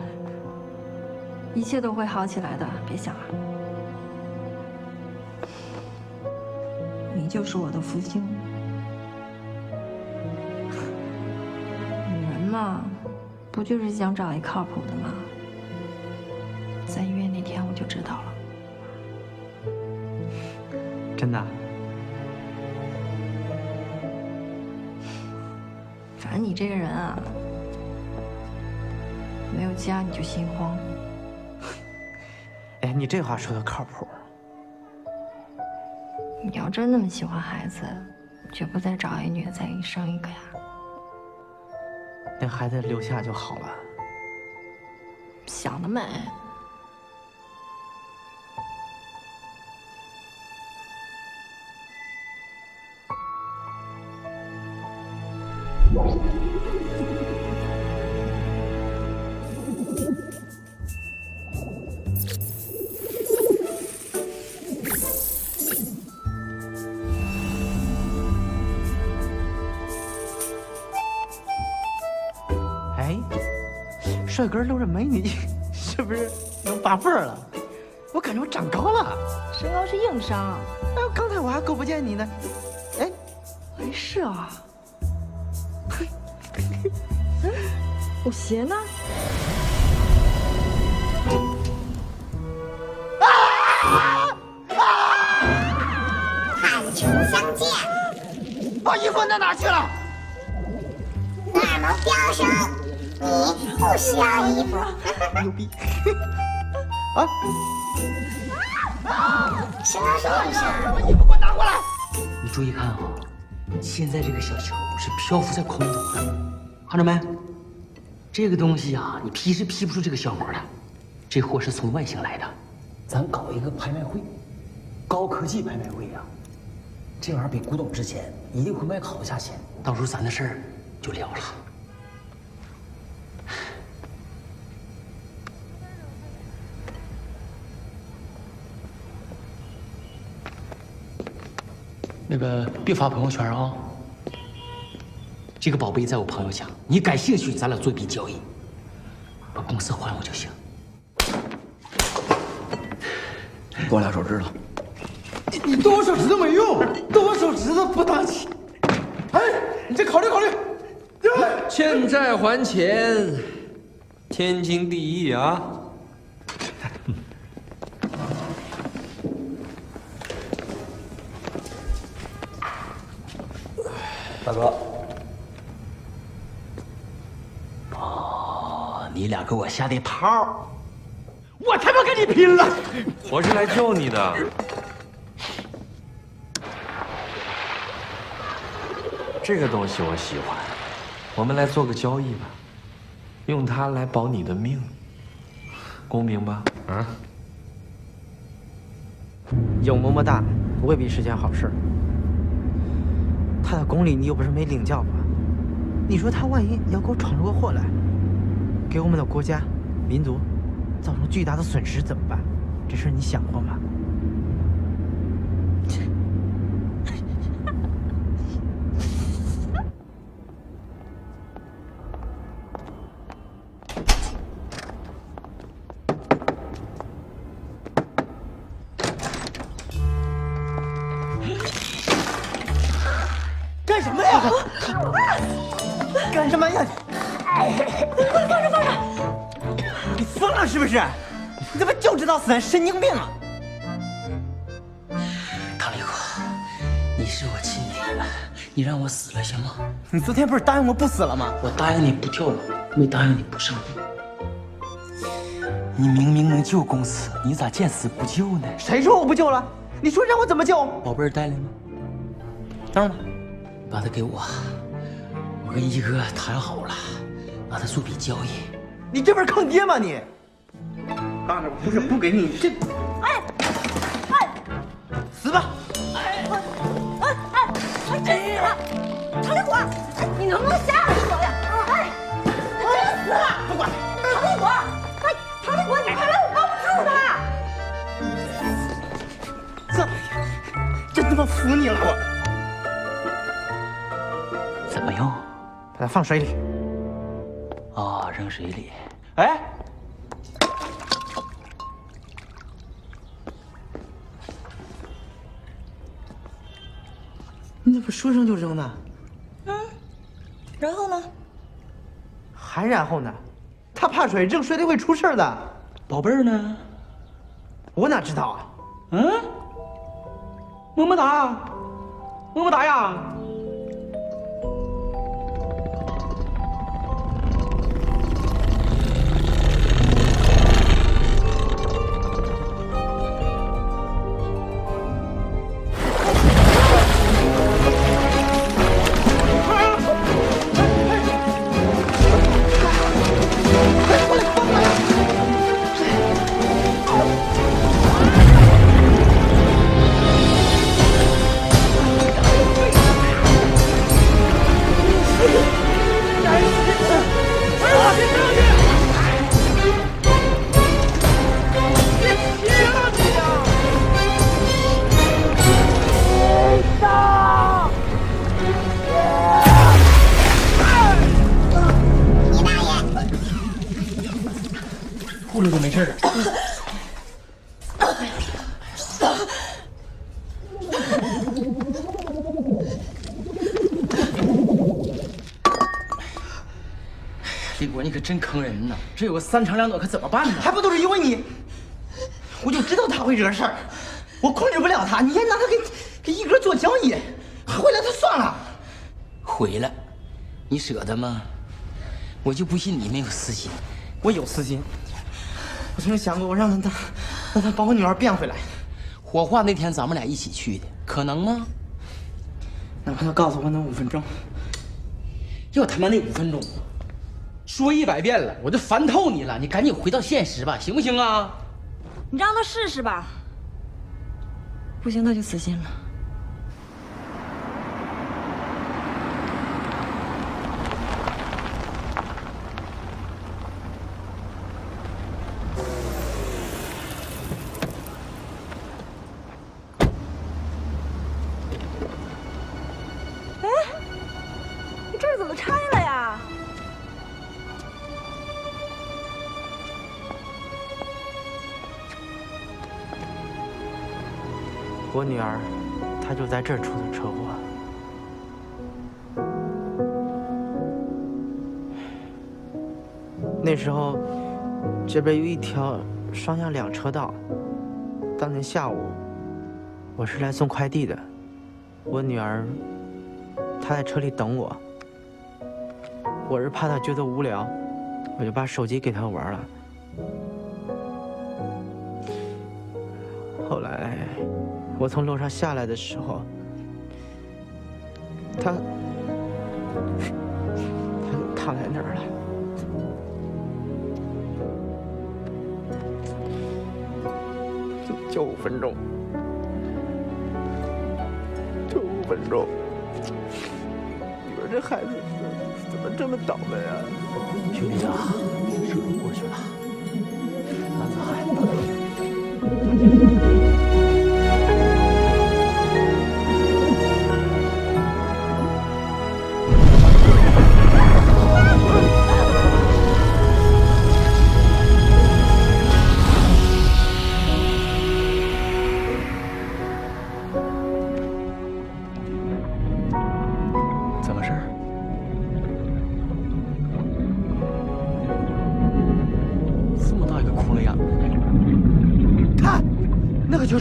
一切都会好起来的，别想了。你就是我的福星。女人嘛，不就是想找一靠谱的吗？在医院那天我就知道了。 真的，反正你这个人啊，没有家你就心慌。哎，你这话说的靠谱。你要真那么喜欢孩子，绝不再找一女的再生一个呀。那孩子留下就好了。想得美。 哎，帅哥搂着美女，是不是能把味儿了？我感觉我长高了。身高是硬伤。哎，刚才我还够不见你呢。哎，没事啊。 我鞋呢？啊啊！汉城相见。我衣服那哪去了？那么标声，你不需要衣服。牛逼！啊！什么什么什么？把衣服给我拿过来！你注意看啊、哦，现在这个小球是漂浮在空中的。 看着没，这个东西啊，你劈是劈不出这个效果的。这货是从外星来的，咱搞一个拍卖会，高科技拍卖会呀、啊。这玩意儿比古董值钱，一定会卖好价钱。到时候咱的事儿就了了。那个别发朋友圈啊。 这个宝贝在我朋友家，你感兴趣，咱俩做一笔交易，把公司还我就行。给我俩手指头，你你动我手指头没用，动我手指头不当钱。哎，你再考虑考虑。欠债还钱，天经地义啊。大哥。 你俩给我下的套，我才不跟你拼了！我是来救你的。这个东西我喜欢，我们来做个交易吧，用它来保你的命，公平吧？啊？有么么哒未必是件好事。他的功力你又不是没领教过，你说他万一要给我闯出个祸来，给我们的国家、民族。 造成巨大的损失怎么办？这事你想过吗？干什么呀？干什么呀？你快放着放着！ 你疯了是不是？你怎么就知道死人，神经病啊！唐立国，你是我亲爹，你让我死了行吗？你昨天不是答应我不死了吗？我答应你不跳楼，没答应你不上吊。你明明能救公司，你咋见死不救呢？谁说我不救了？你说让我怎么救？宝贝儿带来吗？当然了，把它给我，我跟一哥谈好了，把它做笔交易。 你这不是坑爹吗你？当然不是不给你这，哎，哎，死吧！哎哎哎哎，我真死了！唐立国，你能不能吓死我呀？哎，我真死了！不管唐立国，哎，唐立国，你快来，我抱不住他！这，真他妈服你了我！怎么用？把它放水里。 哦，扔水里。哎，你怎么说扔就扔呢？嗯，然后呢？还然后呢？他怕水，扔水里会出事的。宝贝儿呢？我哪知道啊？嗯？么么哒，么么哒呀！ 真坑人呢！这有个三长两短，可怎么办呢？还不都是因为你！我就知道他会惹事儿，我控制不了他，你还拿他给给一哥做交易，回来就算了。毁了，你舍得吗？我就不信你没有私心。我有私心。我曾经想过，我让他让他把我女儿变回来。火化那天咱们俩一起去的，可能吗？哪怕他告诉我那五分钟，又他妈那五分钟。 说一百遍了，我都烦透你了！你赶紧回到现实吧，行不行啊？你让他试试吧，不行他就死心了。哎，你这儿怎么拆了呀？ 我女儿，她就在这儿出的车祸。那时候，这边有一条上下两车道。当天下午，我是来送快递的，我女儿，她在车里等我。我是怕她觉得无聊，我就把手机给她玩了。我从楼上下来的时候，他他躺在那儿了。 就五分钟，就五分钟。你说这孩子怎么这么倒霉啊？兄弟啊，事都过去了，男子汉，大姐。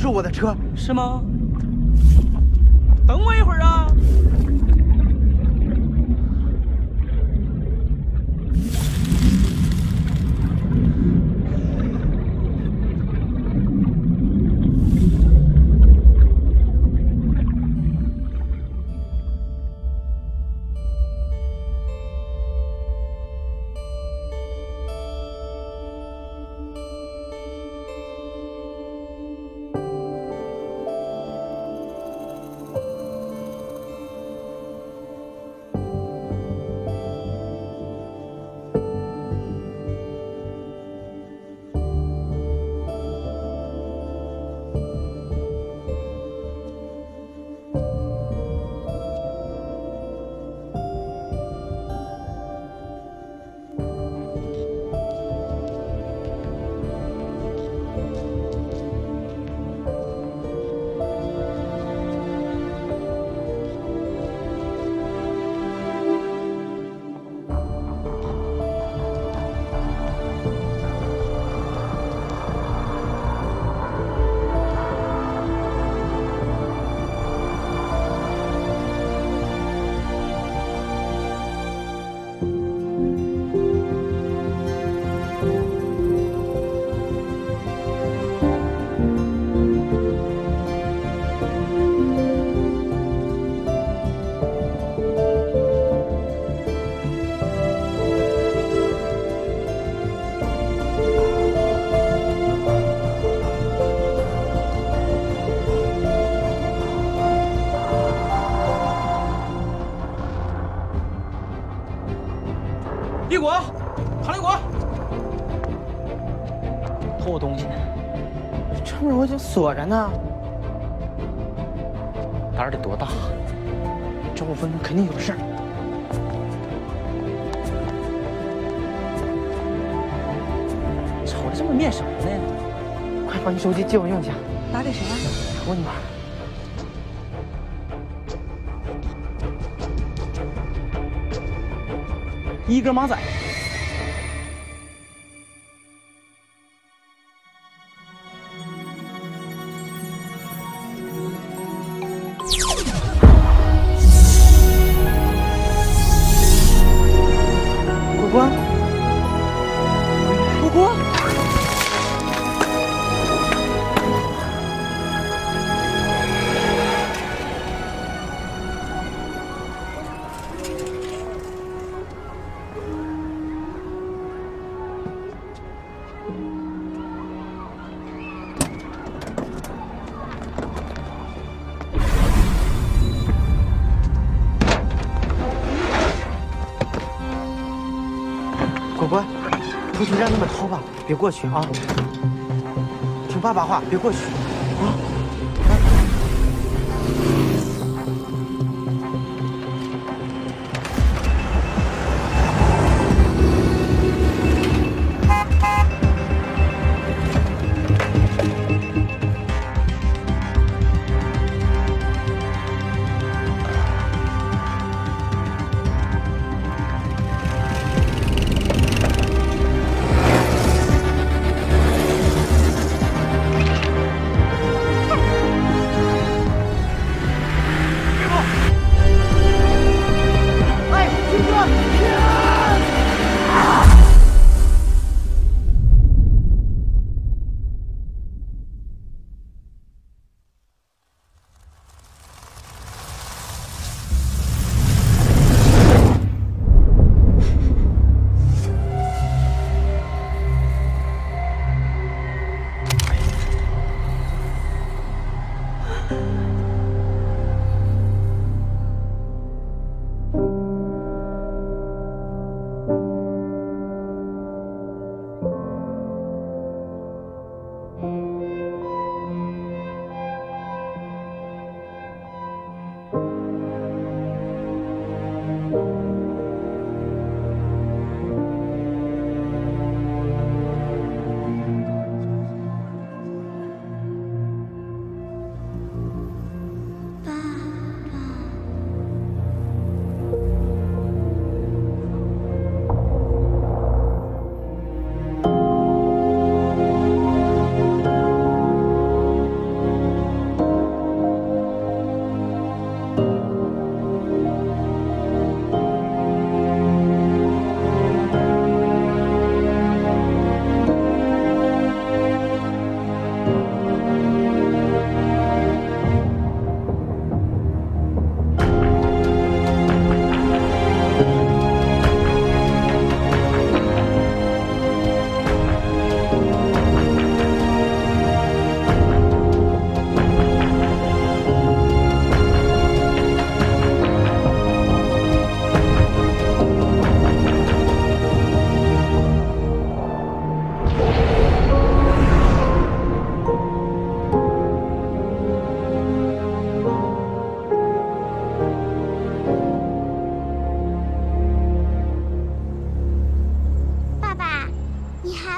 我的车是吗？等我一会儿啊！锁着呢，胆儿得多大？这五分钟肯定有事儿。瞅着这么面熟呢，快把你手机借我用去。打给谁啊？我女儿。 一哥马仔。 别过去啊！听爸爸话，别过去啊！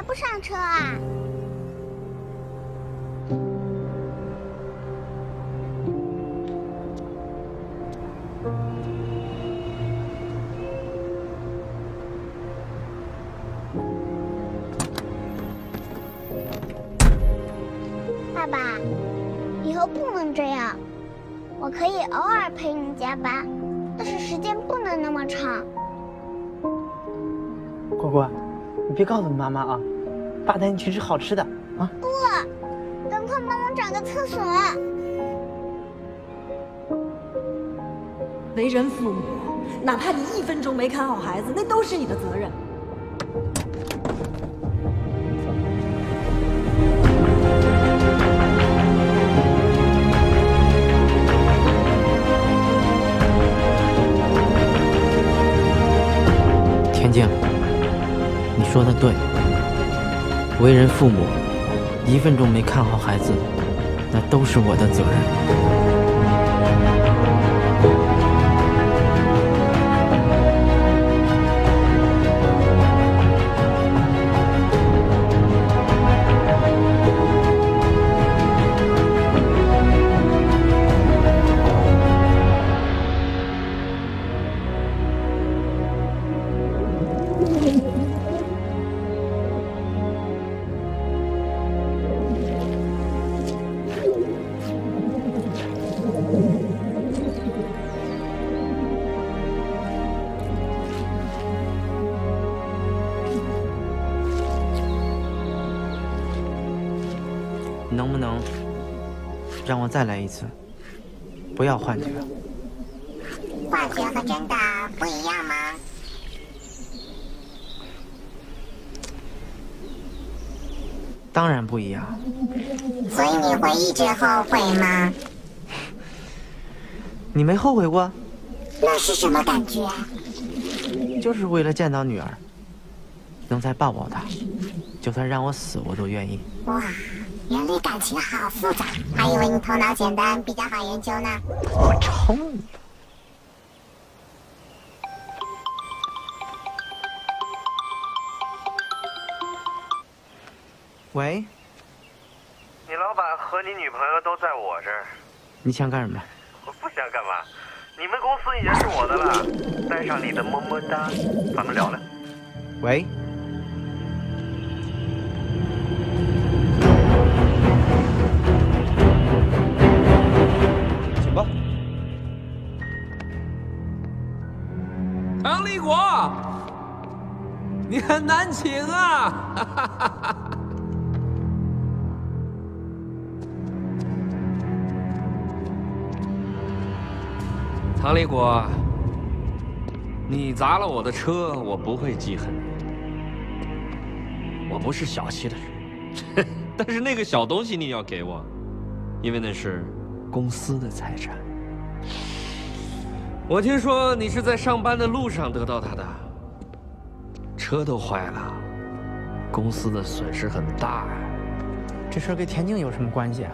不上车啊？爸爸，以后不能这样。我可以偶尔陪你加班，但是时间不能那么长。乖乖。 你别告诉你妈妈啊，爸带你去吃好吃的啊！不，赶快帮我找个厕所。为人父母，哪怕你一分钟没看好孩子，那都是你的责任。 说的对，为人父母，一分钟没看好孩子，那都是我的责任。 能不能让我再来一次？不要幻觉。幻觉和真的不一样吗？当然不一样。所以你会一直后悔吗？你没后悔过？那是什么感觉？就是为了见到女儿，能再抱抱她，就算让我死，我都愿意。哇。 人类感情好复杂，还以为你头脑简单比较好研究呢。我抽你！喂，你老板和你女朋友都在我这儿，你想干什么？我不想干嘛，你们公司已经是我的了，带上你的么么哒，咱们聊聊。喂。 唐立国，你很难请啊！哈哈哈哈唐立国，你砸了我的车，我不会记恨你。我不是小气的人，但是那个小东西你要给我，因为那是公司的财产。 我听说你是在上班的路上得到它的，车都坏了，公司的损失很大呀。这事儿跟田静有什么关系啊？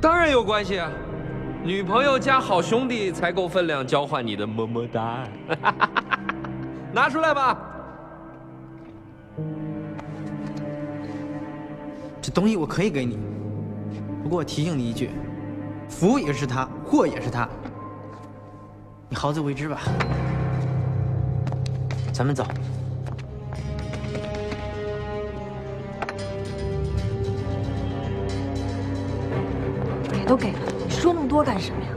当然有关系啊，女朋友加好兄弟才够分量交换你的么么哒。拿出来吧，这东西我可以给你，不过我提醒你一句，福也是他，祸也是他。 你好自为之吧，咱们走。给都给了，你说那么多干什么呀？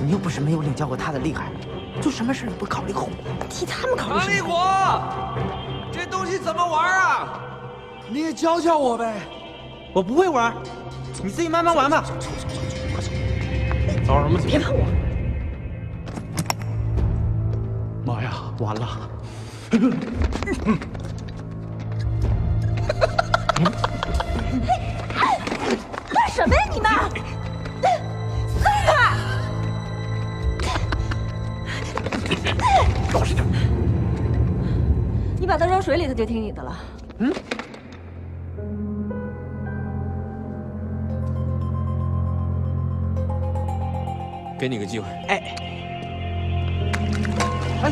你又不是没有领教过他的厉害，做什么事你不考虑后果，替他们考虑。唐立国，这东西怎么玩啊？你也教教我呗。我不会玩，你自己慢慢玩吧。快走！走什么走？别碰我！ 妈呀，完了！干什么呀你们？放开！你把它扔水里，它就听你的了。嗯。 给你个机会。哎。 哎，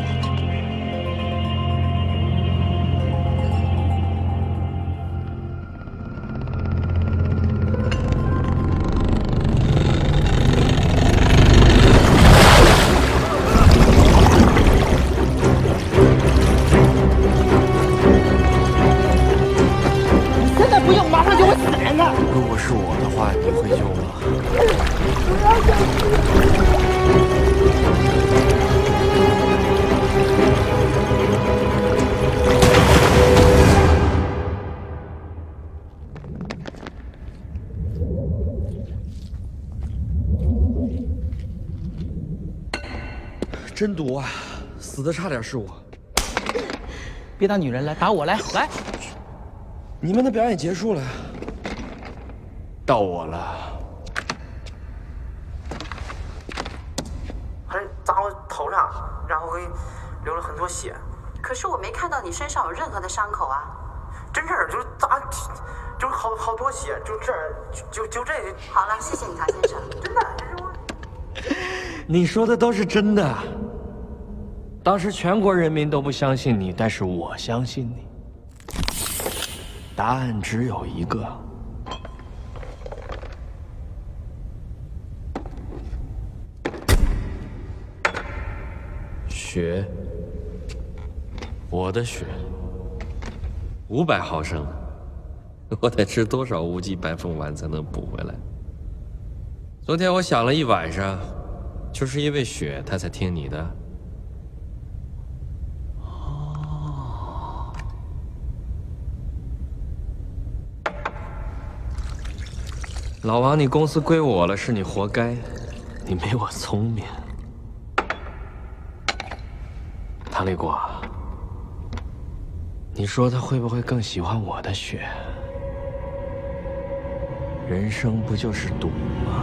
是我的话，你会救我！真毒啊！死的差点是我。别打女人了，打我来来！你们的表演结束了。 到我了！还砸我头上，然后给流了很多血。可是我没看到你身上有任何的伤口啊！真事儿，就是砸，就是好好多血，就这儿，就就这。好了，谢谢你，唐先生。真的，这是我。你说的都是真的。当时全国人民都不相信你，但是我相信你。答案只有一个。 血，我的血，五百毫升，我得吃多少无极白凤丸才能补回来？昨天我想了一晚上，就是因为血，他才听你的。哦，老王，你公司归我了，是你活该，你没我聪明。 唐立果，你说他会不会更喜欢我的血？人生不就是赌吗？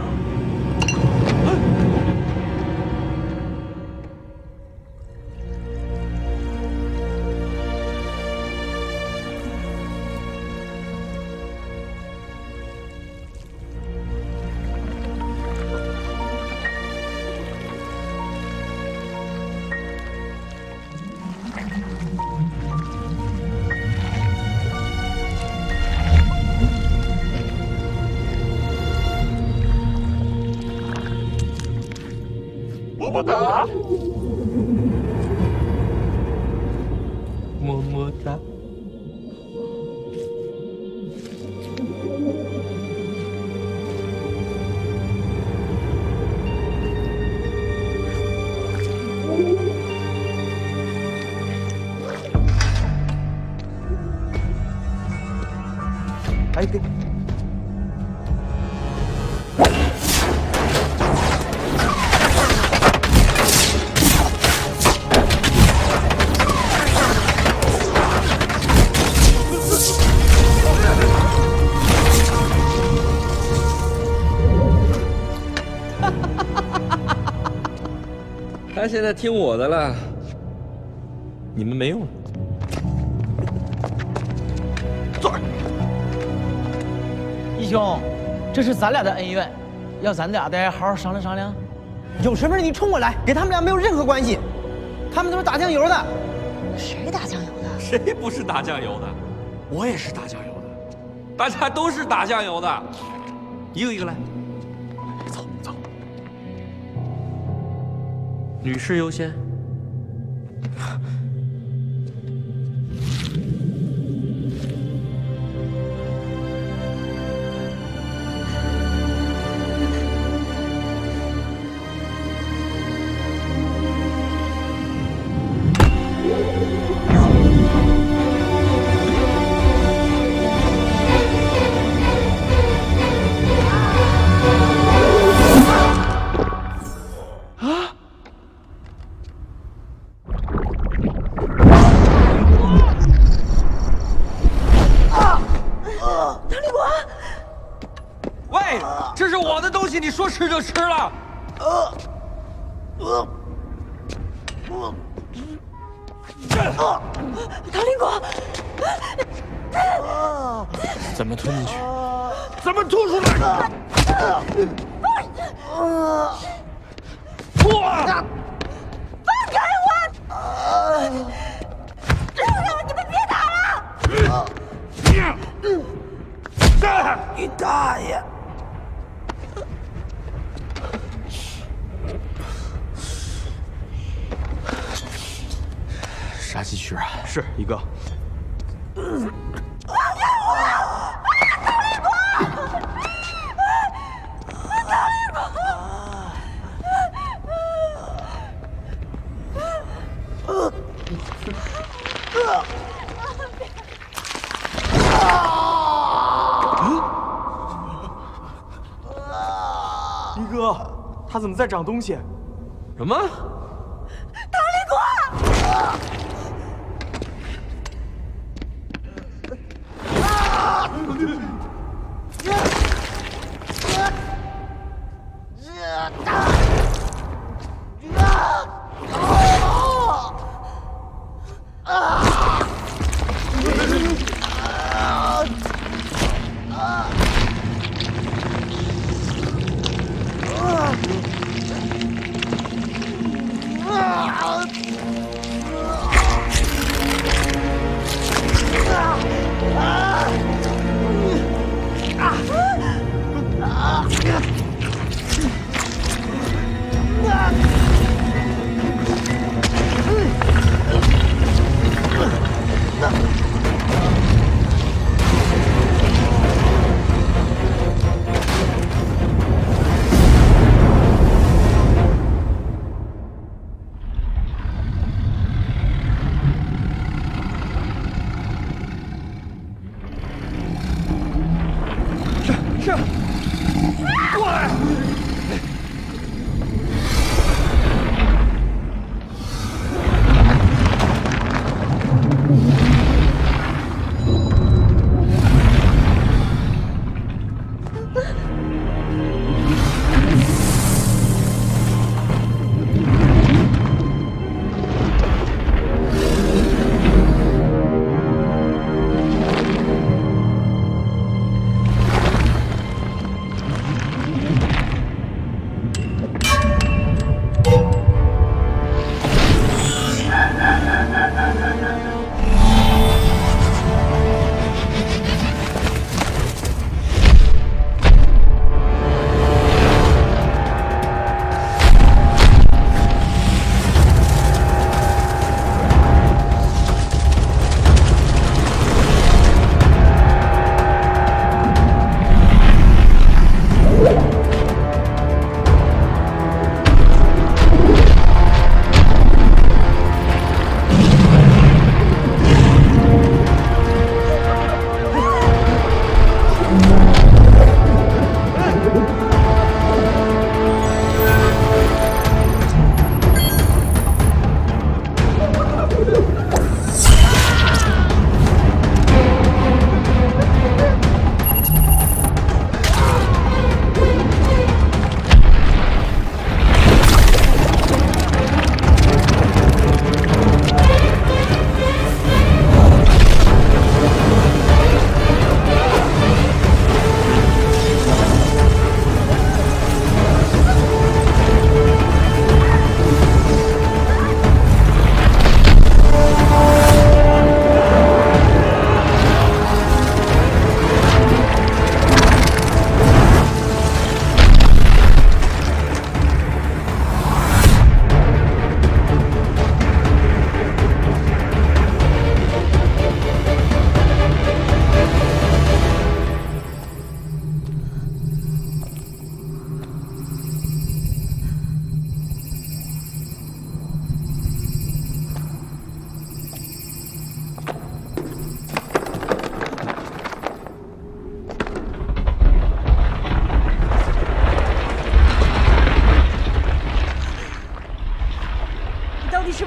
他现在听我的了，你们没用。坐。义兄，这是咱俩的恩怨，要咱俩得好好商量商量。有什么事你冲我来，跟他们俩没有任何关系。他们都是打酱油的。谁打酱油的？谁不是打酱油的？我也是打酱油的，大家都是打酱油的，一个一个来。 女士优先。吃就吃了，呃，呃，呃，呃，唐立果，怎么吞进去？怎么吐出来？吐啊！放开我！让我你们别打了！你大爷！ 杀鸡取卵是一个。放开我！啊，唐立果！离哥，他怎么在长东西？什么？唐立国！啊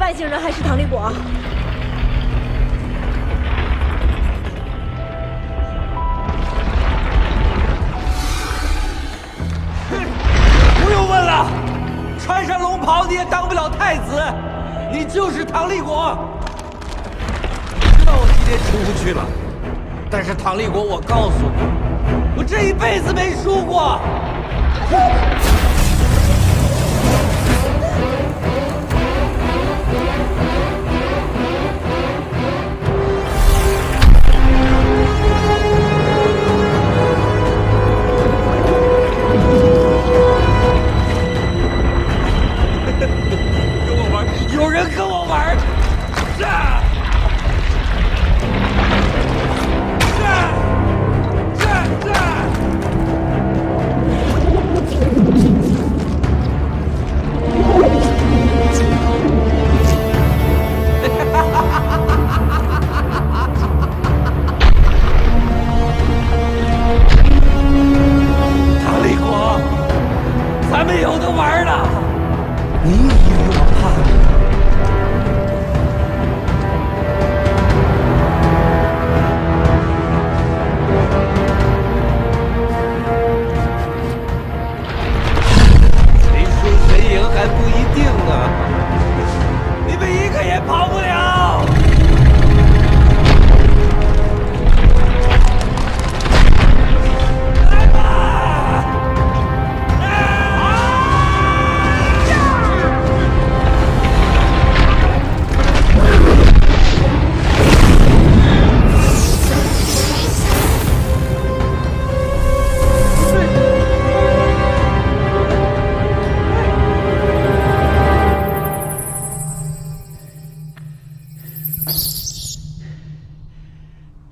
外星人还是唐立果？不用问了，穿上龙袍你也当不了太子，你就是唐立果。知道我今天出不去了，但是唐立果，我告诉你，我这一辈子没输过。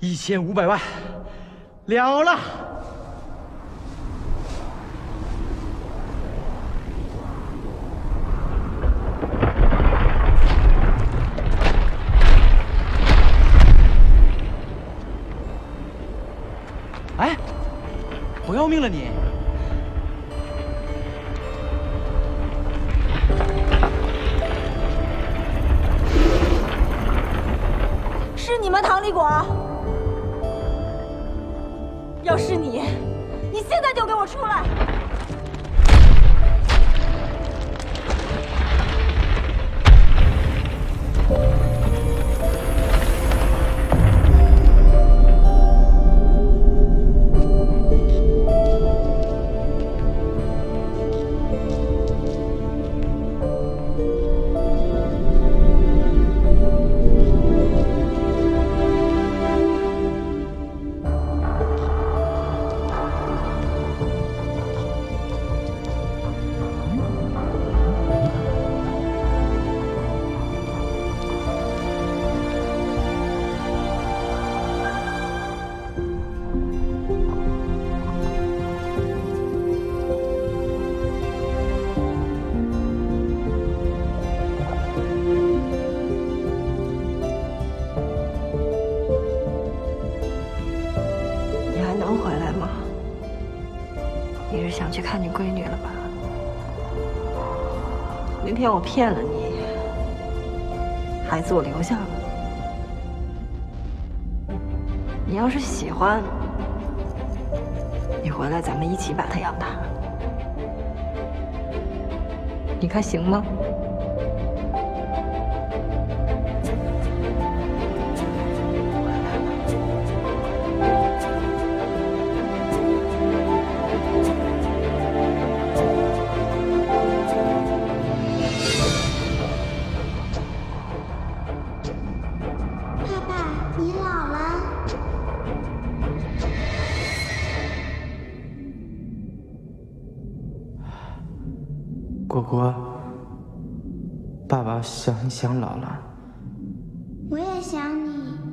一千五百万，了了。哎，不要命了你！ 你们唐立果，要是你，你现在就给我出来！去看你闺女了吧？明天我骗了你，孩子我留下了。你要是喜欢，你回来咱们一起把她养大，你看行吗？ 想一想姥姥，我也想你。